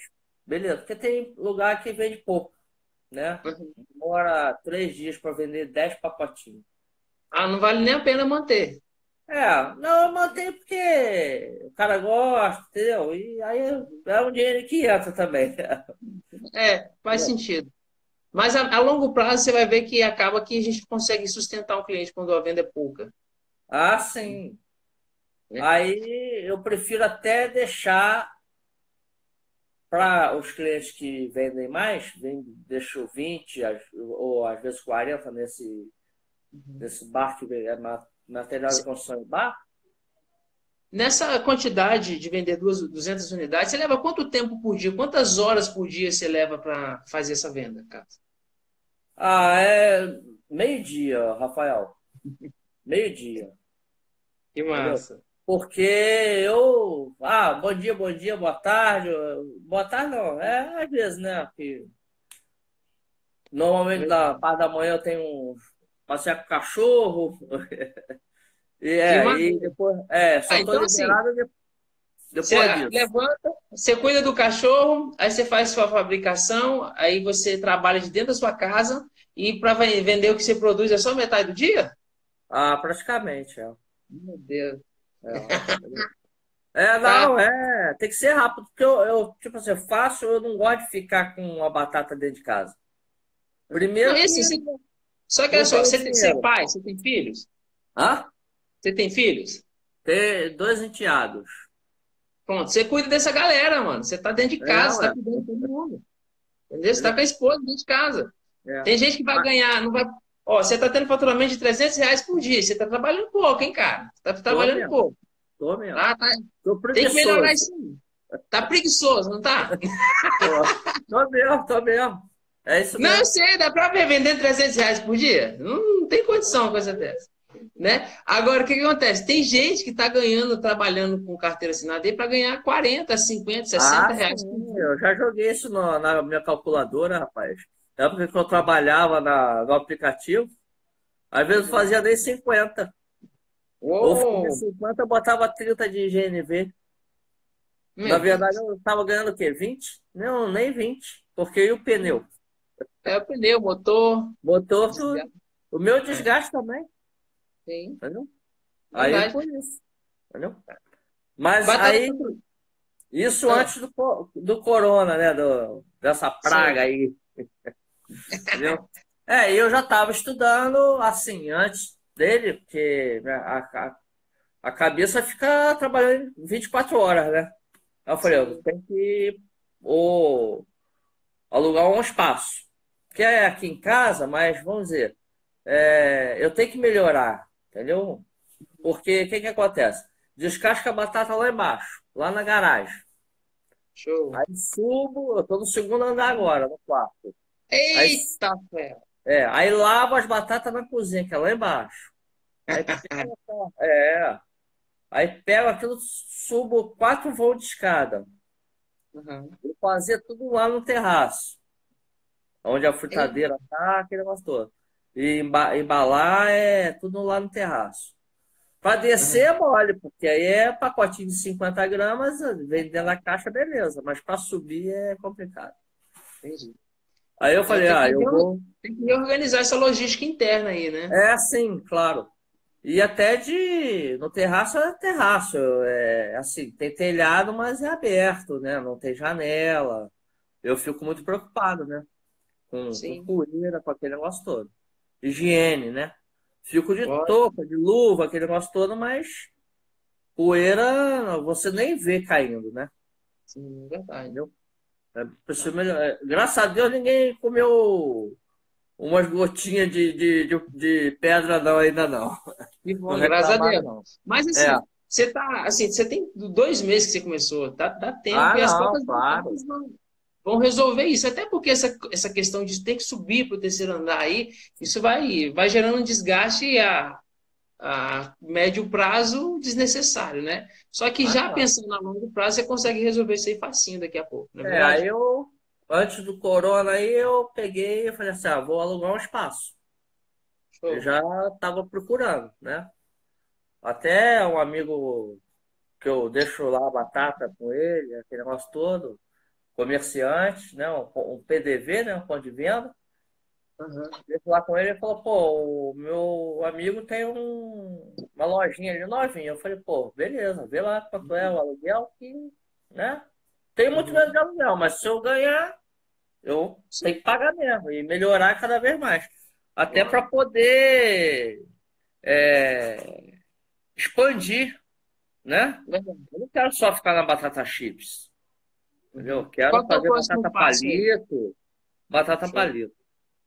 Beleza, porque tem lugar que vende pouco, né? Uhum. Demora três dias para vender dez pacotinhos. Ah, não vale nem a pena manter. É, não, eu mantenho porque o cara gosta, entendeu? E aí é um dinheiro que entra também. É, faz é. sentido. Mas a, a longo prazo você vai ver que acaba que a gente consegue sustentar um cliente quando a venda é pouca. Ah, sim. É. Aí eu prefiro até deixar para os clientes que vendem mais, deixo vinte ou às vezes quarenta nesse, uhum. nesse bar que é mais. Material de construção em bar? Nessa quantidade de vender duzentas unidades, você leva quanto tempo por dia? Quantas horas por dia você leva para fazer essa venda, cara? Ah, é meio-dia, Rafael. Meio-dia. Que massa. Entendeu? Porque eu... Ah, bom dia, bom dia, boa tarde. Boa tarde não, é às vezes, né? Porque normalmente na parte da manhã eu tenho um... passear com o cachorro. e, é, uma... e depois. É, só ah, então, liberado assim, depois você disso. Levanta, você cuida do cachorro, aí você faz sua fabricação, aí você trabalha de dentro da sua casa e para vender o que você produz é só metade do dia? Ah, praticamente, é. Meu Deus. É, é não, tá. é. Tem que ser rápido, porque eu, eu tipo assim, faço, eu não gosto de ficar com uma batata dentro de casa. Primeiro. Então, esse, que... Só que olha só, você tem, você é pai? Você tem filhos? Hã? Você tem filhos? Tem dois enteados. Pronto, você cuida dessa galera, mano. Você tá dentro de casa, é, você tá cuidando de todo mundo. Entendeu? Você tá com a esposa dentro de casa. É. Tem gente que vai ganhar, não vai... Ó, você tá tendo faturamento de trezentos reais por dia. Você tá trabalhando pouco, hein, cara? Você tá trabalhando Tô mesmo. pouco. Tô mesmo. Ah, tá. Tô tem que melhorar isso. Tá preguiçoso, não tá? Tô mesmo, tô mesmo. É isso mesmo. Não sei, dá pra vender trezentos reais por dia? Não, não tem condição uma coisa dessa. Né? Agora, o que, que acontece? Tem gente que tá ganhando, trabalhando com carteira assinada aí pra ganhar quarenta, cinquenta, sessenta ah, reais. Sim, por dia. Eu já joguei isso no, na minha calculadora, rapaz. É porque eu trabalhava na, no aplicativo, às vezes eu fazia nem cinquenta. Ou cinquenta, eu botava trinta de G N V. Meu na verdade, Deus. eu tava ganhando o quê? vinte? Não, nem vinte. Porque e o pneu? É o pneu, motor. Motor, desgaste. O meu desgaste também. Sim. Entendeu? Aí é por isso. Entendeu? Mas Batata... aí. Isso é. antes do, do corona, né? Do, dessa praga Sim. aí. Entendeu? É, eu já estava estudando assim, antes dele, porque a, a, a cabeça fica trabalhando vinte e quatro horas, né? Aí eu falei, eu tenho que ou, alugar um espaço. Que é aqui em casa, mas vamos dizer, é, eu tenho que melhorar, entendeu? Porque o que, que acontece? Descasca a batata lá embaixo, lá na garagem. Show. Aí subo, eu tô no segundo andar agora, no quarto. Eita, velho! É, aí lavo as batatas na cozinha, que é lá embaixo. Aí pego, é, aí pego aquilo, subo quatro voos de escada. Uhum. Vou fazer tudo lá no terraço. Onde a fritadeira tá, aquele negócio todo. E embalar é tudo lá no terraço. Para descer é mole, porque aí é pacotinho de cinquenta gramas, vendendo na caixa, beleza. Mas para subir é complicado. Entendi. Aí eu falei, ah, eu vou... Tem que organizar essa logística interna aí, né? É, sim, claro. E até de... No terraço é terraço. É assim, tem telhado, mas é aberto, né? Não tem janela. Eu fico muito preocupado, né? Com, com poeira, com aquele negócio todo. Higiene, né? Fico de Pode. touca, de luva, aquele negócio todo, mas poeira você nem vê caindo, né? Sim, verdade. Entendeu? É, é, graças a Deus ninguém comeu umas gotinhas de, de, de, de pedra não, ainda não. Bom, graças a Deus. Não. Mas assim, é. você tá, assim, você tem dois meses que você começou, tá, tá tempo ah, e as não, poucas, claro. poucas não. vão resolver isso. Até porque essa, essa questão de ter que subir para o terceiro andar aí, isso vai, vai gerando um desgaste a, a médio prazo desnecessário, né? Só que ah, já tá. pensando a longo prazo, você consegue resolver isso aí facinho daqui a pouco. Não é, é verdade? Eu, antes do corona aí, eu peguei e falei assim, ah, vou alugar um espaço. Show. Eu já estava procurando, né? Até um amigo que eu deixo lá a batata com ele, aquele negócio todo, comerciante, né? um, um P D V, né? Um ponto de venda. Uhum. Deixo lá com ele, ele falou, pô, o meu amigo tem um, uma lojinha ali novinha. Eu falei, pô, beleza, vê lá quanto é o aluguel, que, né? Tem muito menos de aluguel, mas se eu ganhar, eu Sim. tenho que pagar mesmo e melhorar cada vez mais. Até para poder é, expandir, né? Eu não quero só ficar na batata chips. Entendeu? Eu quero Qual fazer batata palito. Batata Sim. palito.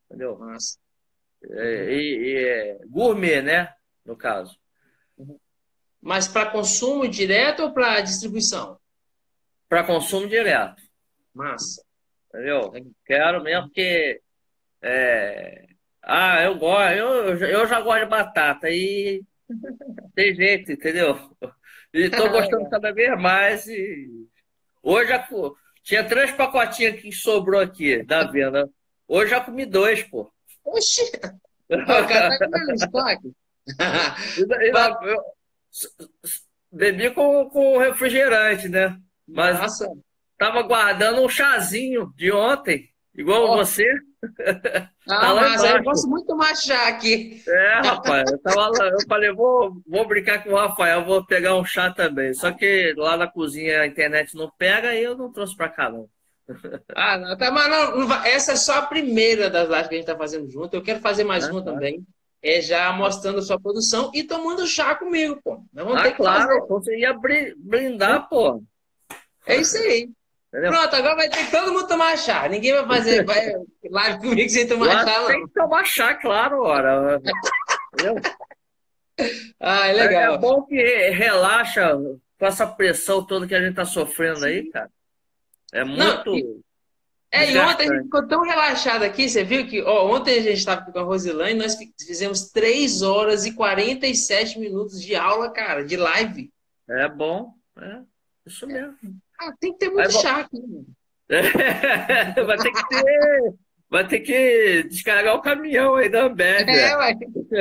Entendeu? Nossa. É, e, e é, gourmet, né? No caso. Mas para consumo direto ou para distribuição? Para consumo direto. Massa. Entendeu? Quero mesmo que... É... Ah, eu gosto, eu, eu já gosto de batata e tem jeito, entendeu? E tô gostando cada vez mais. E... Hoje já tinha três pacotinhos que sobrou aqui da venda. Hoje já comi dois, pô. Oxi! O cara tá comendo estoque. Bebi com, com refrigerante, né? Mas Nossa. Tava guardando um chazinho de ontem, igual oh. você. Ah, tá lá mas eu gosto muito mais chá aqui. É, rapaz, eu tava lá, eu falei, vou, vou brincar com o Rafael, vou pegar um chá também. Só que lá na cozinha a internet não pega e eu não trouxe pra cá, não. Ah, não, tá, mas não, não vai, essa é só a primeira das lives que a gente tá fazendo junto. Eu quero fazer mais ah, uma tá. também. É já mostrando a sua produção e tomando chá comigo, pô. Não vamos ah, ter que claro, fazer. Você ia brindar, pô. É isso aí. Entendeu? Pronto, agora vai ter que todo mundo tomar chá. Ninguém vai fazer vai live comigo sem tomar claro, chá, não. Tem que tomar chá, claro, ora. Ah, é legal. É bom que relaxa com essa pressão toda que a gente tá sofrendo Sim. aí, cara. É muito... Não, e... É, e ontem a gente ficou tão relaxado aqui, você viu que ó, ontem a gente estava com a Rosilane e nós fizemos três horas e quarenta e sete minutos de aula, cara, de live. É bom, é isso mesmo. É. Ah, tem que ter muito vai, chá aqui. É, vai ter que ter. Vai ter que descarregar o caminhão aí da Ambev. É, ué.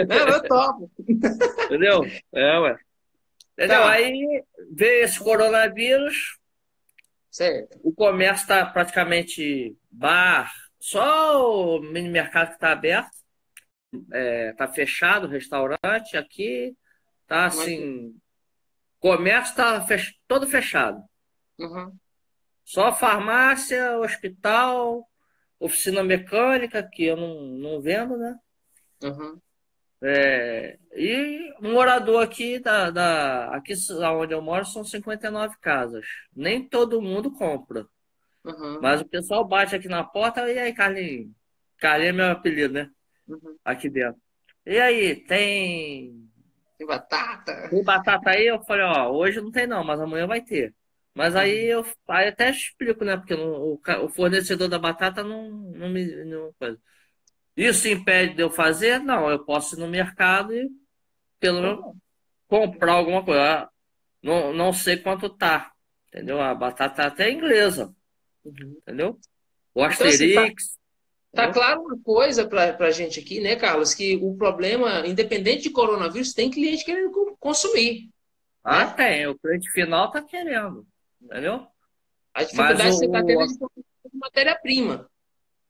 Não, eu topo. Entendeu? É, ué. Entendeu? Tá. Aí veio esse coronavírus. Certo. O comércio está praticamente bar. Só o mini mercado que está aberto. Está é, fechado o restaurante aqui. Tá assim. O comércio está fech... todo fechado. Uhum. Só farmácia, hospital, oficina mecânica, que eu não, não vendo, né? Uhum. É, e morador aqui, da, da, aqui onde eu moro, são cinquenta e nove casas. Nem todo mundo compra. Uhum. Mas o pessoal bate aqui na porta, e aí, Carlinhos? Carlinhos é meu apelido, né? Uhum. Aqui dentro. E aí, tem... Tem batata? Tem batata aí? Eu falei, ó, hoje não tem não, mas amanhã vai ter. Mas aí eu aí até explico, né? Porque não, o, o fornecedor da batata não, não me... Não, isso impede de eu fazer? Não, eu posso ir no mercado e pelo menos comprar alguma coisa. Não, não sei quanto tá, entendeu? A batata até é inglesa, entendeu? O Asterix... Tá claro uma coisa pra, pra gente aqui, né, Carlos? Que o problema, independente de coronavírus, tem cliente querendo consumir. Ah, né? Tem. O cliente final tá querendo. Entendeu? A dificuldade mas o... você está tendo de matéria-prima.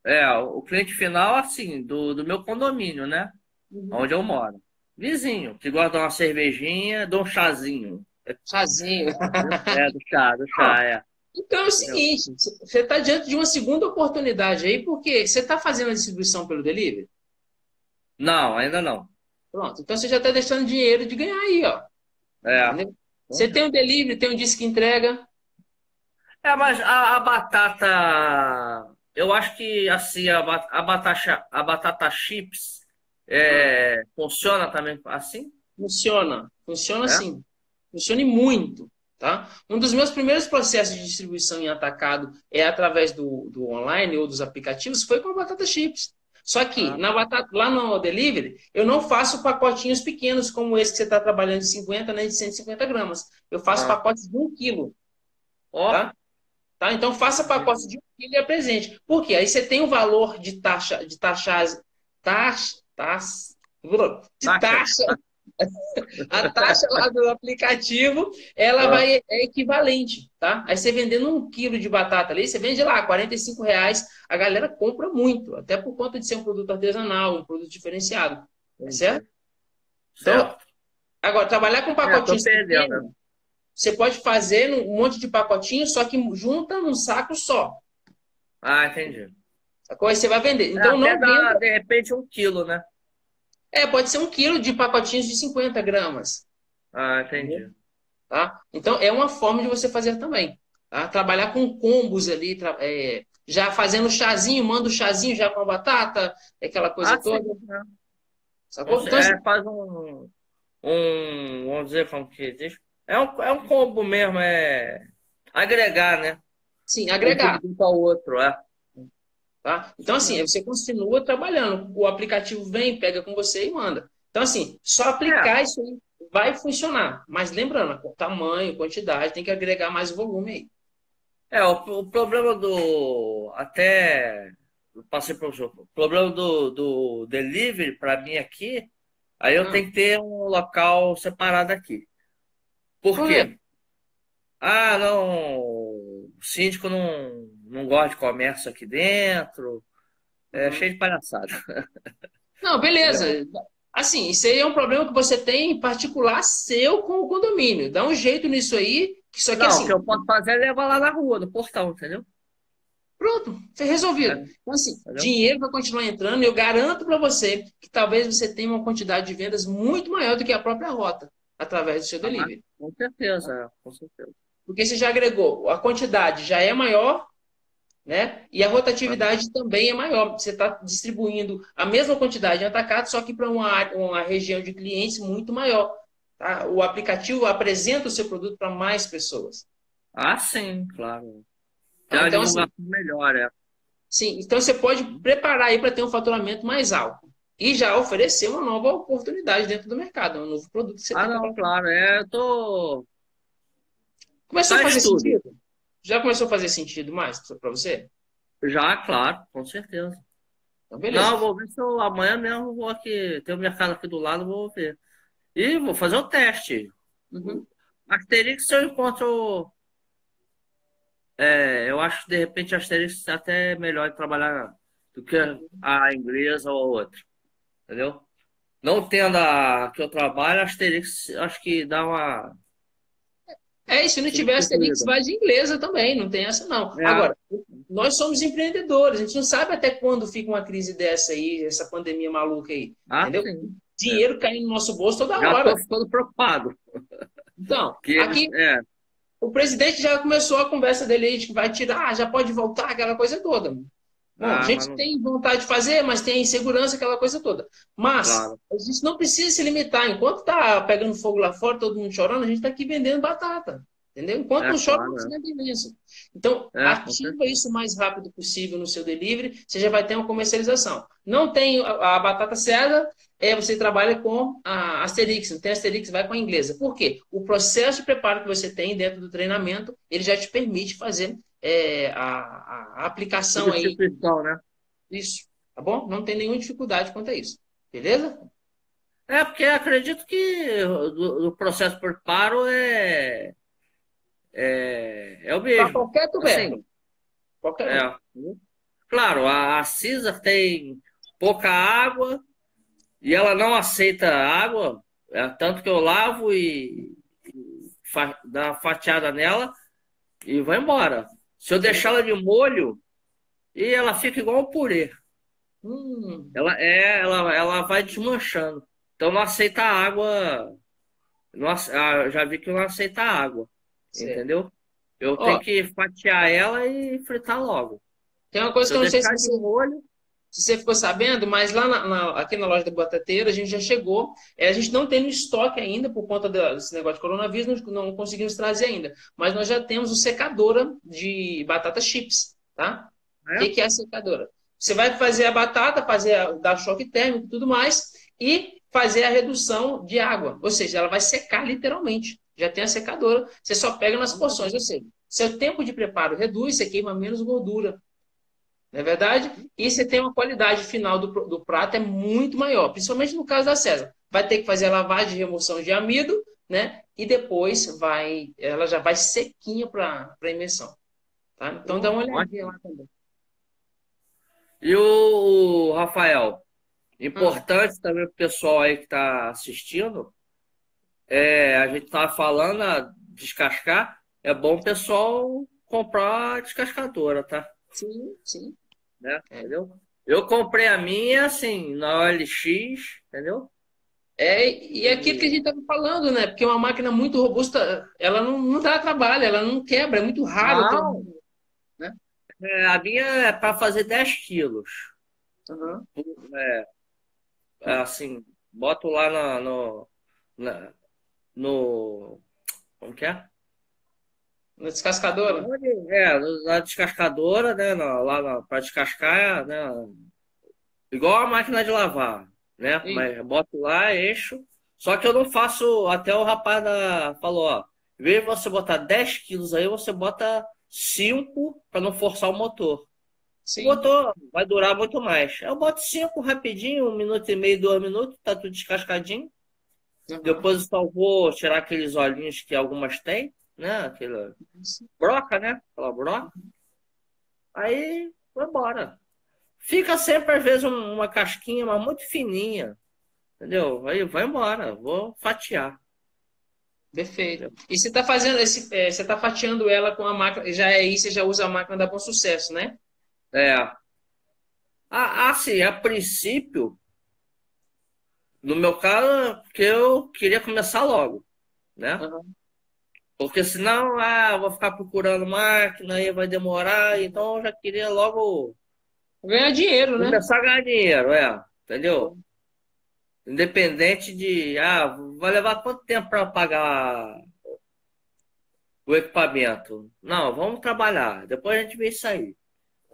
É, o cliente final, assim, do, do meu condomínio, né? Uhum. Onde eu moro. Vizinho, que gosta de uma cervejinha, de um chazinho. Chazinho. É, do chá, do chá, ah, é. Então é o seguinte, você está diante de uma segunda oportunidade aí, porque você está fazendo a distribuição pelo delivery? Não, ainda não. Pronto, então você já está deixando dinheiro de ganhar aí, ó. É. Você tem um delivery, tem um disco entrega. É, mas a, a batata, eu acho que assim a, a batata, a batata chips é, uhum. funciona também assim? Funciona, funciona é? Sim, funciona e muito. Tá? Um dos meus primeiros processos de distribuição em atacado é através do, do online ou dos aplicativos, foi com a batata chips. Só que ah. na batata, lá no delivery, eu não faço pacotinhos pequenos como esse que você está trabalhando de cinquenta, né, de cento e cinquenta gramas. Eu faço ah. pacotes de um quilo. Oh. Tá? Tá? Então, faça pacotes de um quilo e apresente. Por quê? Aí você tem o valor de taxa, de taxas, taxa, taxa, de taxa. taxa. A taxa lá do aplicativo, ela ah. vai, é equivalente, tá? Aí você vendendo um quilo de batata ali, você vende lá quarenta e cinco reais, a galera compra muito, até por conta de ser um produto artesanal, um produto diferenciado, certo? Certo. Então, agora, trabalhar com pacotinhos pequenos, você pode fazer um monte de pacotinhos, só que junta num saco só. Ah, entendi. Aí você vai vender. Então, não dá, de repente, um quilo, né? É, pode ser um quilo de pacotinhos de cinquenta gramas. Ah, entendi. Tá? Então, é uma forma de você fazer também. Tá? Trabalhar com combos ali, é, já fazendo chazinho, manda o chazinho já com a batata, aquela coisa ah, toda. Sim, né? Sacou? Então, é, faz um, um... Vamos dizer como que existe. É um, é um combo mesmo, é... Agregar, né? Sim, agregar. Um com o outro, é. Tá? Então, assim, você continua trabalhando. O aplicativo vem, pega com você e manda. Então, assim, só aplicar é. isso aí vai funcionar. Mas lembrando, tamanho, quantidade, tem que agregar mais volume aí. É, o, o problema do... Até... Eu passei para o jogo. O problema do, do delivery, para mim aqui, aí eu ah. tenho que ter um local separado aqui. Por quê? É. Ah, não... O síndico não... Não gosto de comércio aqui dentro. É uhum. cheio de palhaçada. Não, beleza. Assim, isso aí é um problema que você tem em particular seu com o condomínio. Dá um jeito nisso aí. Que só que, não, assim, o que eu posso fazer é levar lá na rua, no portão, entendeu? Pronto, foi resolvido. É. Então, assim, entendeu? Dinheiro vai continuar entrando. E eu garanto para você que talvez você tenha uma quantidade de vendas muito maior do que a própria rota, através do seu delivery. Ah, com certeza, com certeza. Porque você já agregou. A quantidade já é maior... Né? E a rotatividade ah. também é maior. Você está distribuindo a mesma quantidade de atacado, só que para uma, uma região de clientes muito maior. Tá? O aplicativo apresenta o seu produto para mais pessoas. Ah, sim, claro. Então, então, assim, melhor, é. Sim, então você pode preparar aí para ter um faturamento mais alto. E já oferecer uma nova oportunidade dentro do mercado, um novo produto que você ah, tem. Ah, não, claro. É, eu tô... Começou Faz a fazer tudo. sentido? Já começou a fazer sentido mais para você? Já, claro, com certeza. Então, beleza. Não, vou ver se eu, amanhã mesmo vou aqui, tem o mercado aqui do lado, vou ver. E vou fazer o teste. Uhum. Asterix, se eu encontro... É, eu acho que, de repente, Asterix é até melhor de trabalhar do que a inglesa ou a outra. Entendeu? Não tendo a que eu trabalho, Asterix, acho que dá uma... É, e se não tiver Asterix, vai de inglesa também, não tem essa não. É. Agora, nós somos empreendedores, a gente não sabe até quando fica uma crise dessa aí, essa pandemia maluca aí, ah, entendeu? Sim. Dinheiro é. caindo no nosso bolso toda já hora. Eu tô ficando preocupado. Então, que, aqui, é. o presidente já começou a conversa dele aí, de que vai tirar, já pode voltar, aquela coisa toda. Bom, ah, a gente não... tem vontade de fazer, mas tem insegurança, aquela coisa toda. Mas claro. a gente não precisa se limitar. Enquanto está pegando fogo lá fora, todo mundo chorando, a gente está aqui vendendo batata. Entendeu? Enquanto é, não chora, claro. não se vende isso. Então, é, ativa isso o mais rápido possível no seu delivery, você já vai ter uma comercialização. Não tem a, a batata cega, é, você trabalha com a Asterix. Não tem Asterix, vai com a inglesa. Por quê? O processo de preparo que você tem dentro do treinamento, ele já te permite fazer... É, a, a aplicação aí. Né? Isso, tá bom? Não tem nenhuma dificuldade quanto a isso. Beleza? É, porque acredito que o processo por paro é, é, é o mesmo. Para qualquer tubérculo. Assim, qualquer é. um. Claro, a, a Cisa tem pouca água e ela não aceita água, é, tanto que eu lavo e, e fa, dá uma fatiada nela e vai embora. Se eu deixar ela de molho, e ela fica igual um purê. Hum. Ela, é, ela, ela vai desmanchando. Então não aceita água. Não, já vi que não aceita água. Certo. Entendeu? Eu Ó, tenho que fatiar ela e fritar logo. Tem uma coisa se que eu não sei se você... molho, se você ficou sabendo, mas lá na, na, aqui na loja da Batateira a gente já chegou. É, a gente não tem no estoque ainda, por conta desse negócio de coronavírus, não, não conseguimos trazer ainda. Mas nós já temos o secadora de batata chips, tá? É. O que, que é a secadora? Você vai fazer a batata, fazer a, dar choque térmico e tudo mais, e fazer a redução de água. Ou seja, ela vai secar literalmente. Já tem a secadora, você só pega nas porções. Ou seja, seu tempo de preparo reduz, você queima menos gordura. Não é verdade? E você tem uma qualidade final do, do prato é muito maior, principalmente no caso da César. Vai ter que fazer a lavagem e remoção de amido, né? E depois vai, ela já vai sequinha para a imersão. Tá? Então dá uma olhadinha lá também. E o Rafael, importante ah. também para o pessoal aí que está assistindo, é, a gente estava falando a descascar, é bom o pessoal comprar a descascadora, tá? Sim, sim. Né? Entendeu? Eu comprei a minha, assim, na O L X, entendeu? É, e é aquilo que a gente estava falando, né? Porque uma máquina muito robusta, ela não, não dá trabalho, ela não quebra, é muito raro. Né? É, a minha é para fazer dez quilos. Uhum. É, assim, boto lá na, no, na, no... Como que é? Na descascadora? É, na descascadora, né? Na, lá para descascar, né? Igual a máquina de lavar, né? Sim. Mas boto lá, encho. Só que eu não faço. Até o rapaz da, falou: ó, em vez de você botar dez quilos aí, você bota cinco para não forçar o motor. Sim. O motor vai durar muito mais. Eu boto cinco rapidinho, um minuto e meio, dois minutos, tá tudo descascadinho. Uhum. Depois eu só vou tirar aqueles olhinhos que algumas têm. Né? Aquela broca, né? Aquela broca. Aí vai embora. Fica sempre, às vezes, uma casquinha, mas muito fininha. Entendeu? Aí vai embora. Vou fatiar. Perfeito. Entendeu? E você tá fazendo esse. É, você tá fatiando ela com a máquina. Já é aí, você já usa a máquina da Bom Sucesso, né? É. Ah, assim, a princípio, no meu caso, porque eu queria começar logo. Né? Uhum. Porque senão, ah, vou ficar procurando máquina, aí vai demorar, então eu já queria logo... Ganhar dinheiro, né? Começar a ganhar dinheiro, é, entendeu? Independente de, ah, vai levar quanto tempo para pagar o equipamento? Não, vamos trabalhar, depois a gente vê isso aí.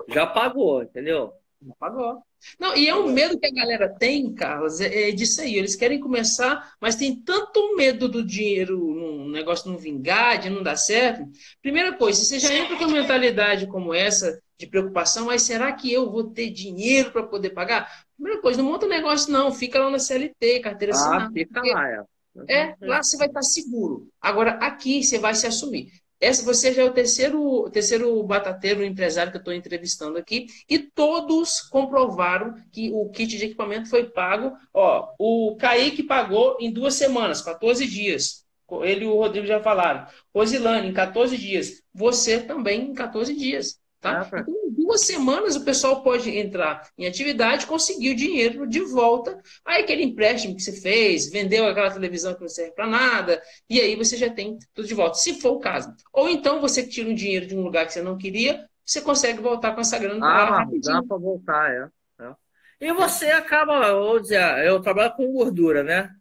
Já pagou, entendeu? Já pagou. Não, e é um medo que a galera tem, Carlos, é disso aí. Eles querem começar, mas tem tanto medo do dinheiro, um negócio não vingar, de não dar certo. Primeira coisa, você já entra com uma mentalidade como essa, de preocupação, mas será que eu vou ter dinheiro para poder pagar? Primeira coisa, não monta negócio não, fica lá na C L T, carteira assinada. Ah, fica lá, é. É, lá você vai estar seguro. Agora, aqui você vai se assumir. Essa, você já é o terceiro, terceiro batateiro empresário que eu estou entrevistando aqui, e todos comprovaram que o kit de equipamento foi pago. Ó, o Kaique pagou em duas semanas, quatorze dias. Ele e o Rodrigo já falaram. Rosilane, em quatorze dias. Você também em quatorze dias. Tá? Então, em duas semanas o pessoal pode entrar em atividade, conseguir o dinheiro de volta. Aí aquele empréstimo que você fez, vendeu aquela televisão que não serve para nada, e aí você já tem tudo de volta, se for o caso. Ou então você tira um dinheiro de um lugar que você não queria, você consegue voltar com essa grana. Ah, dá para voltar, é. é. E você é. acaba, vou dizer, eu trabalho com gordura, né?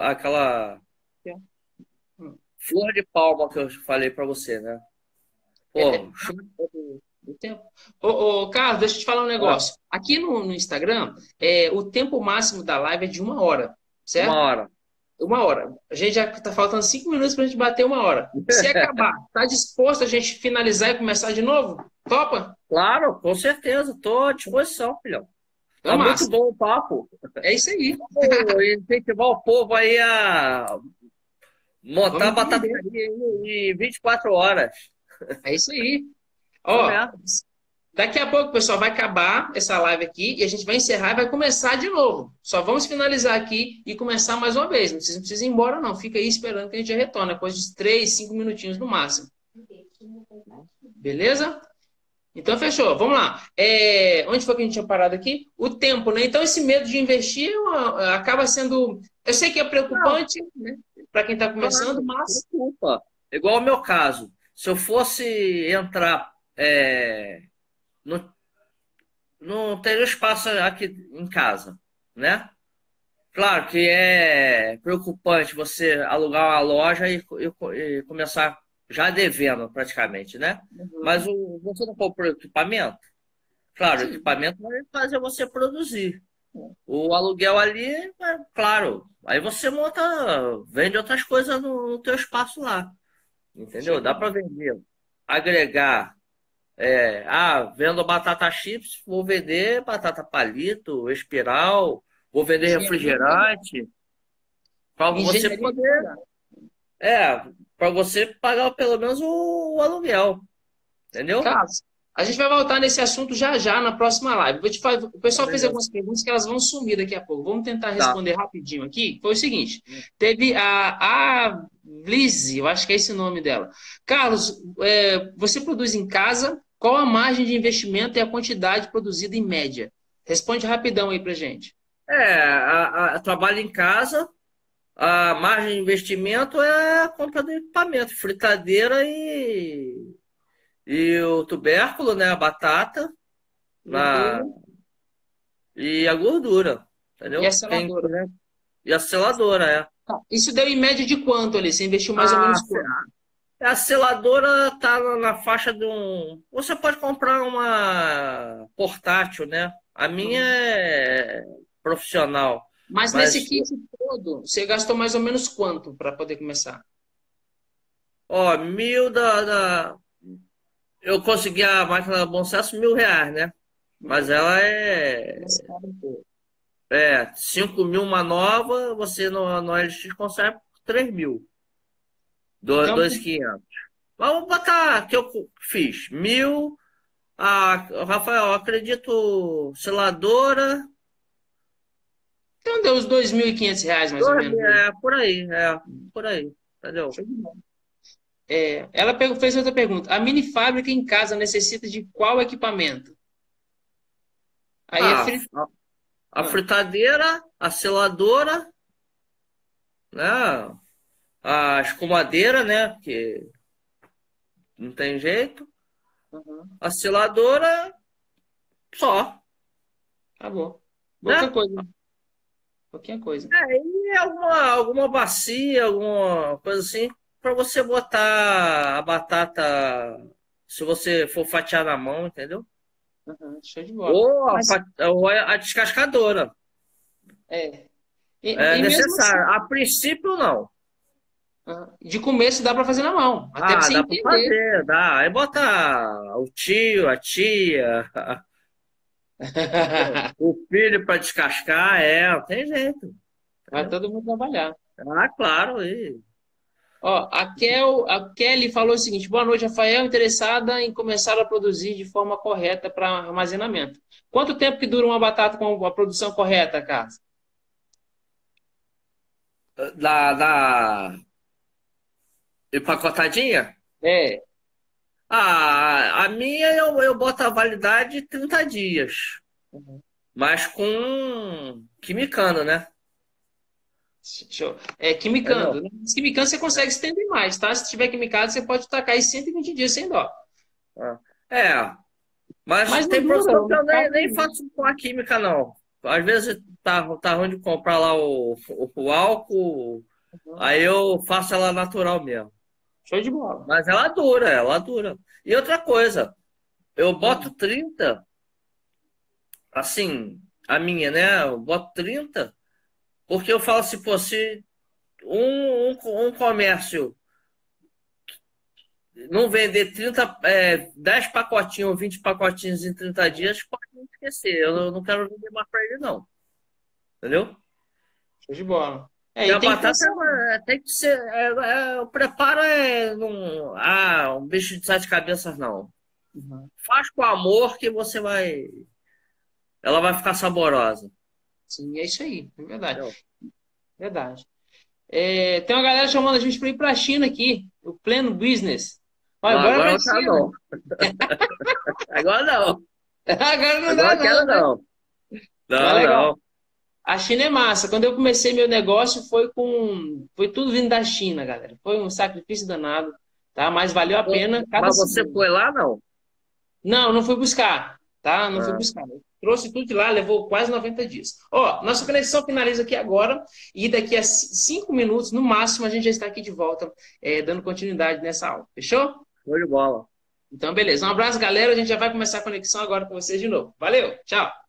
Aquela é. hum. flor de palma que eu falei para você, né? Pô, é. show. O tempo. Ô, ô, Carlos, deixa eu te falar um negócio. Ah. Aqui no, no Instagram, é, o tempo máximo da live é de uma hora, certo? Uma hora. Uma hora. A gente já tá faltando cinco minutos pra gente bater uma hora. Se acabar, tá disposto a gente finalizar e começar de novo? Topa? Claro, com certeza. Tô à disposição, filhão. Tá é muito bom o papo. É isso aí. Incentivar o povo aí a montar batataria em vinte e quatro horas. É isso aí. Ó, daqui a pouco, pessoal, vai acabar essa live aqui e a gente vai encerrar e vai começar de novo. Só vamos finalizar aqui e começar mais uma vez. Não precisa, não precisa ir embora, não. Fica aí esperando que a gente já retorna. Coisa de três, cinco minutinhos no máximo. Beleza? Então, fechou. Vamos lá. É, onde foi que a gente tinha parado aqui? O tempo, né? Então, esse medo de investir uma, acaba sendo... Eu sei que é preocupante, não, né? Para quem está começando, mas... Desculpa. Igual o meu caso. Se eu fosse entrar... É, no, não teria espaço aqui em casa, né? Claro que é preocupante você alugar uma loja e, e, e começar já devendo praticamente, né? Uhum. Mas o, você não compra equipamento? Claro, sim. O equipamento vai fazer você produzir. O aluguel ali, é, claro, aí você monta, vende outras coisas no, no teu espaço lá. Entendeu? Sim. Dá para vender, agregar. É, ah, vendo batata chips, vou vender batata palito, espiral, vou vender engenharia, refrigerante, para você poder, é, para você pagar pelo menos o, o aluguel, entendeu? Carlos, a gente vai voltar nesse assunto já já na próxima live. Vou te falar, o pessoal fez algumas perguntas que elas vão sumir daqui a pouco. Vamos tentar responder tá. rapidinho aqui. Foi o seguinte, teve a, a Lizzie, eu acho que é esse o nome dela. Carlos, é, você produz em casa? Qual a margem de investimento e a quantidade produzida em média? Responde rapidão aí pra gente. É, a, a, trabalho em casa, a margem de investimento é a compra do equipamento, fritadeira e, e o tubérculo, né, a batata a, e a gordura, entendeu? E a seladora. Tem, né? E a seladora, é. Tá. Isso deu em média de quanto ali? Você investiu mais a, ou menos quanto? A seladora tá na faixa de um... Você pode comprar uma portátil, né? A minha hum. é... profissional. Mas, mas nesse kit todo, você gastou mais ou menos quanto para poder começar? Ó, mil da, da... Eu consegui a máquina da Bom Cesso, mil reais, né? Mas ela é... É, cinco mil uma nova, você no, no O L X consegue por três mil. Dois quinhentos. Vamos botar que eu fiz. Mil, a Rafael, acredito, seladora... Então deu uns dois mil e quinhentos reais, mais ou menos. É, por aí, é, por aí. Entendeu? É, ela fez outra pergunta. A mini fábrica em casa necessita de qual equipamento? Aí ah, é frit... a, a ah. fritadeira, a seladora, né? A escumadeira, né? Que não tem jeito. Uhum. A seladora só. Tá bom. Outra né? coisa. Qualquer coisa. É, e alguma, alguma bacia, alguma coisa assim, para você botar a batata, se você for fatiar na mão, entendeu? Uhum, show de bola. Ou a, Mas... ou a descascadora. É. E, é e necessário. Assim, a princípio, não. De começo dá para fazer na mão. Até ah, você dá para fazer, dá. Aí bota o tio, a tia... o filho para descascar, é, não tem jeito. Vai é. todo mundo trabalhar. Ah, claro. E... Ó, a, Kel, a Kelly falou o seguinte: boa noite, Rafael. Interessada em começar a produzir de forma correta para armazenamento. Quanto tempo que dura uma batata com a produção correta, Carlos? Da, da... empacotadinha? É. Ah, a minha eu, eu boto a validade trinta dias. Uhum. Mas com quimicando, né? Show. É, quimicando. É, né? Se quimicando você consegue estender mais, tá? Se tiver quimicado, você pode tacar aí cento e vinte dias sem dó. É. Mas, mas tem produção que eu nem, nem faço com a química, não. Às vezes tá, tá ruim de comprar lá o, o, o álcool, uhum. aí eu faço ela natural mesmo. Show de bola. Mas ela dura, ela dura. E outra coisa, eu boto trinta, assim, a minha, né? Eu boto trinta, porque eu falo assim, pô, se um, um, um comércio não vender trinta, é, dez pacotinhos ou vinte pacotinhos em trinta dias, pode me esquecer. Eu não quero vender mais para ele, não. Entendeu? Show de bola. É, e a tem batata que tem que ser. É, é, o preparo é. Num, ah, um bicho de sete cabeças, não. Uhum. Faz com amor que você vai. Ela vai ficar saborosa. Sim, é isso aí. É verdade. É. Verdade. É, tem uma galera chamando a gente para ir para a China aqui. O Pleno Business. Olha, não, agora, agora não. Tá, não. Agora não. Agora não agora dá, quero, não. Não, não. É não. A China é massa. Quando eu comecei meu negócio, foi com foi tudo vindo da China, galera. Foi um sacrifício danado, tá? Mas valeu a pena. Mas você foi lá, não? Não, não fui buscar. tá? Não é. fui buscar. Eu trouxe tudo de lá, levou quase noventa dias. Ó, nossa conexão finaliza aqui agora e daqui a cinco minutos, no máximo, a gente já está aqui de volta, é, dando continuidade nessa aula. Fechou? Show de bola. Então, beleza. Um abraço, galera. A gente já vai começar a conexão agora com vocês de novo. Valeu, tchau.